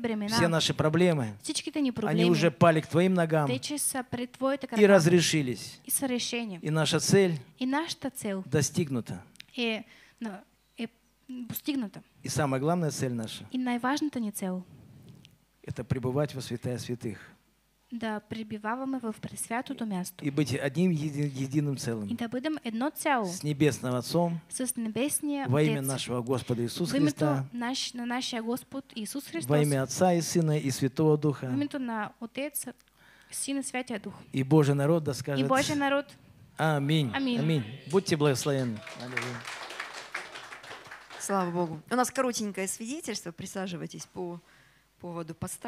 бремена. Все наши проблемы. Они уже пали к твоим ногам. И разрешились. И, и наша цель. И наша цель. Достигнута. И, но, и, достигнута. И самая главная цель наша. И наиважната ни цел. Это пребывать во святая святых. Да пребиваваме в пресвятото място. И быть одним един, единым целым. И да бъдем едно цяло. С небесным Отцом. С небесния Отец. Во имя нашего Господа Иисуса Христа. Наш, на нашия Господ Иисус Христос. Во имя Отца и Сына и Святого Духа. Во името на Отец, Сина, Святия Дух. И Божий народ да скажет. И Божий народ. Аминь. Аминь. Аминь. Будьте благословенны. Аллилуйя. Слава Богу. У нас коротенькое свидетельство. Присаживайтесь по поводу поста.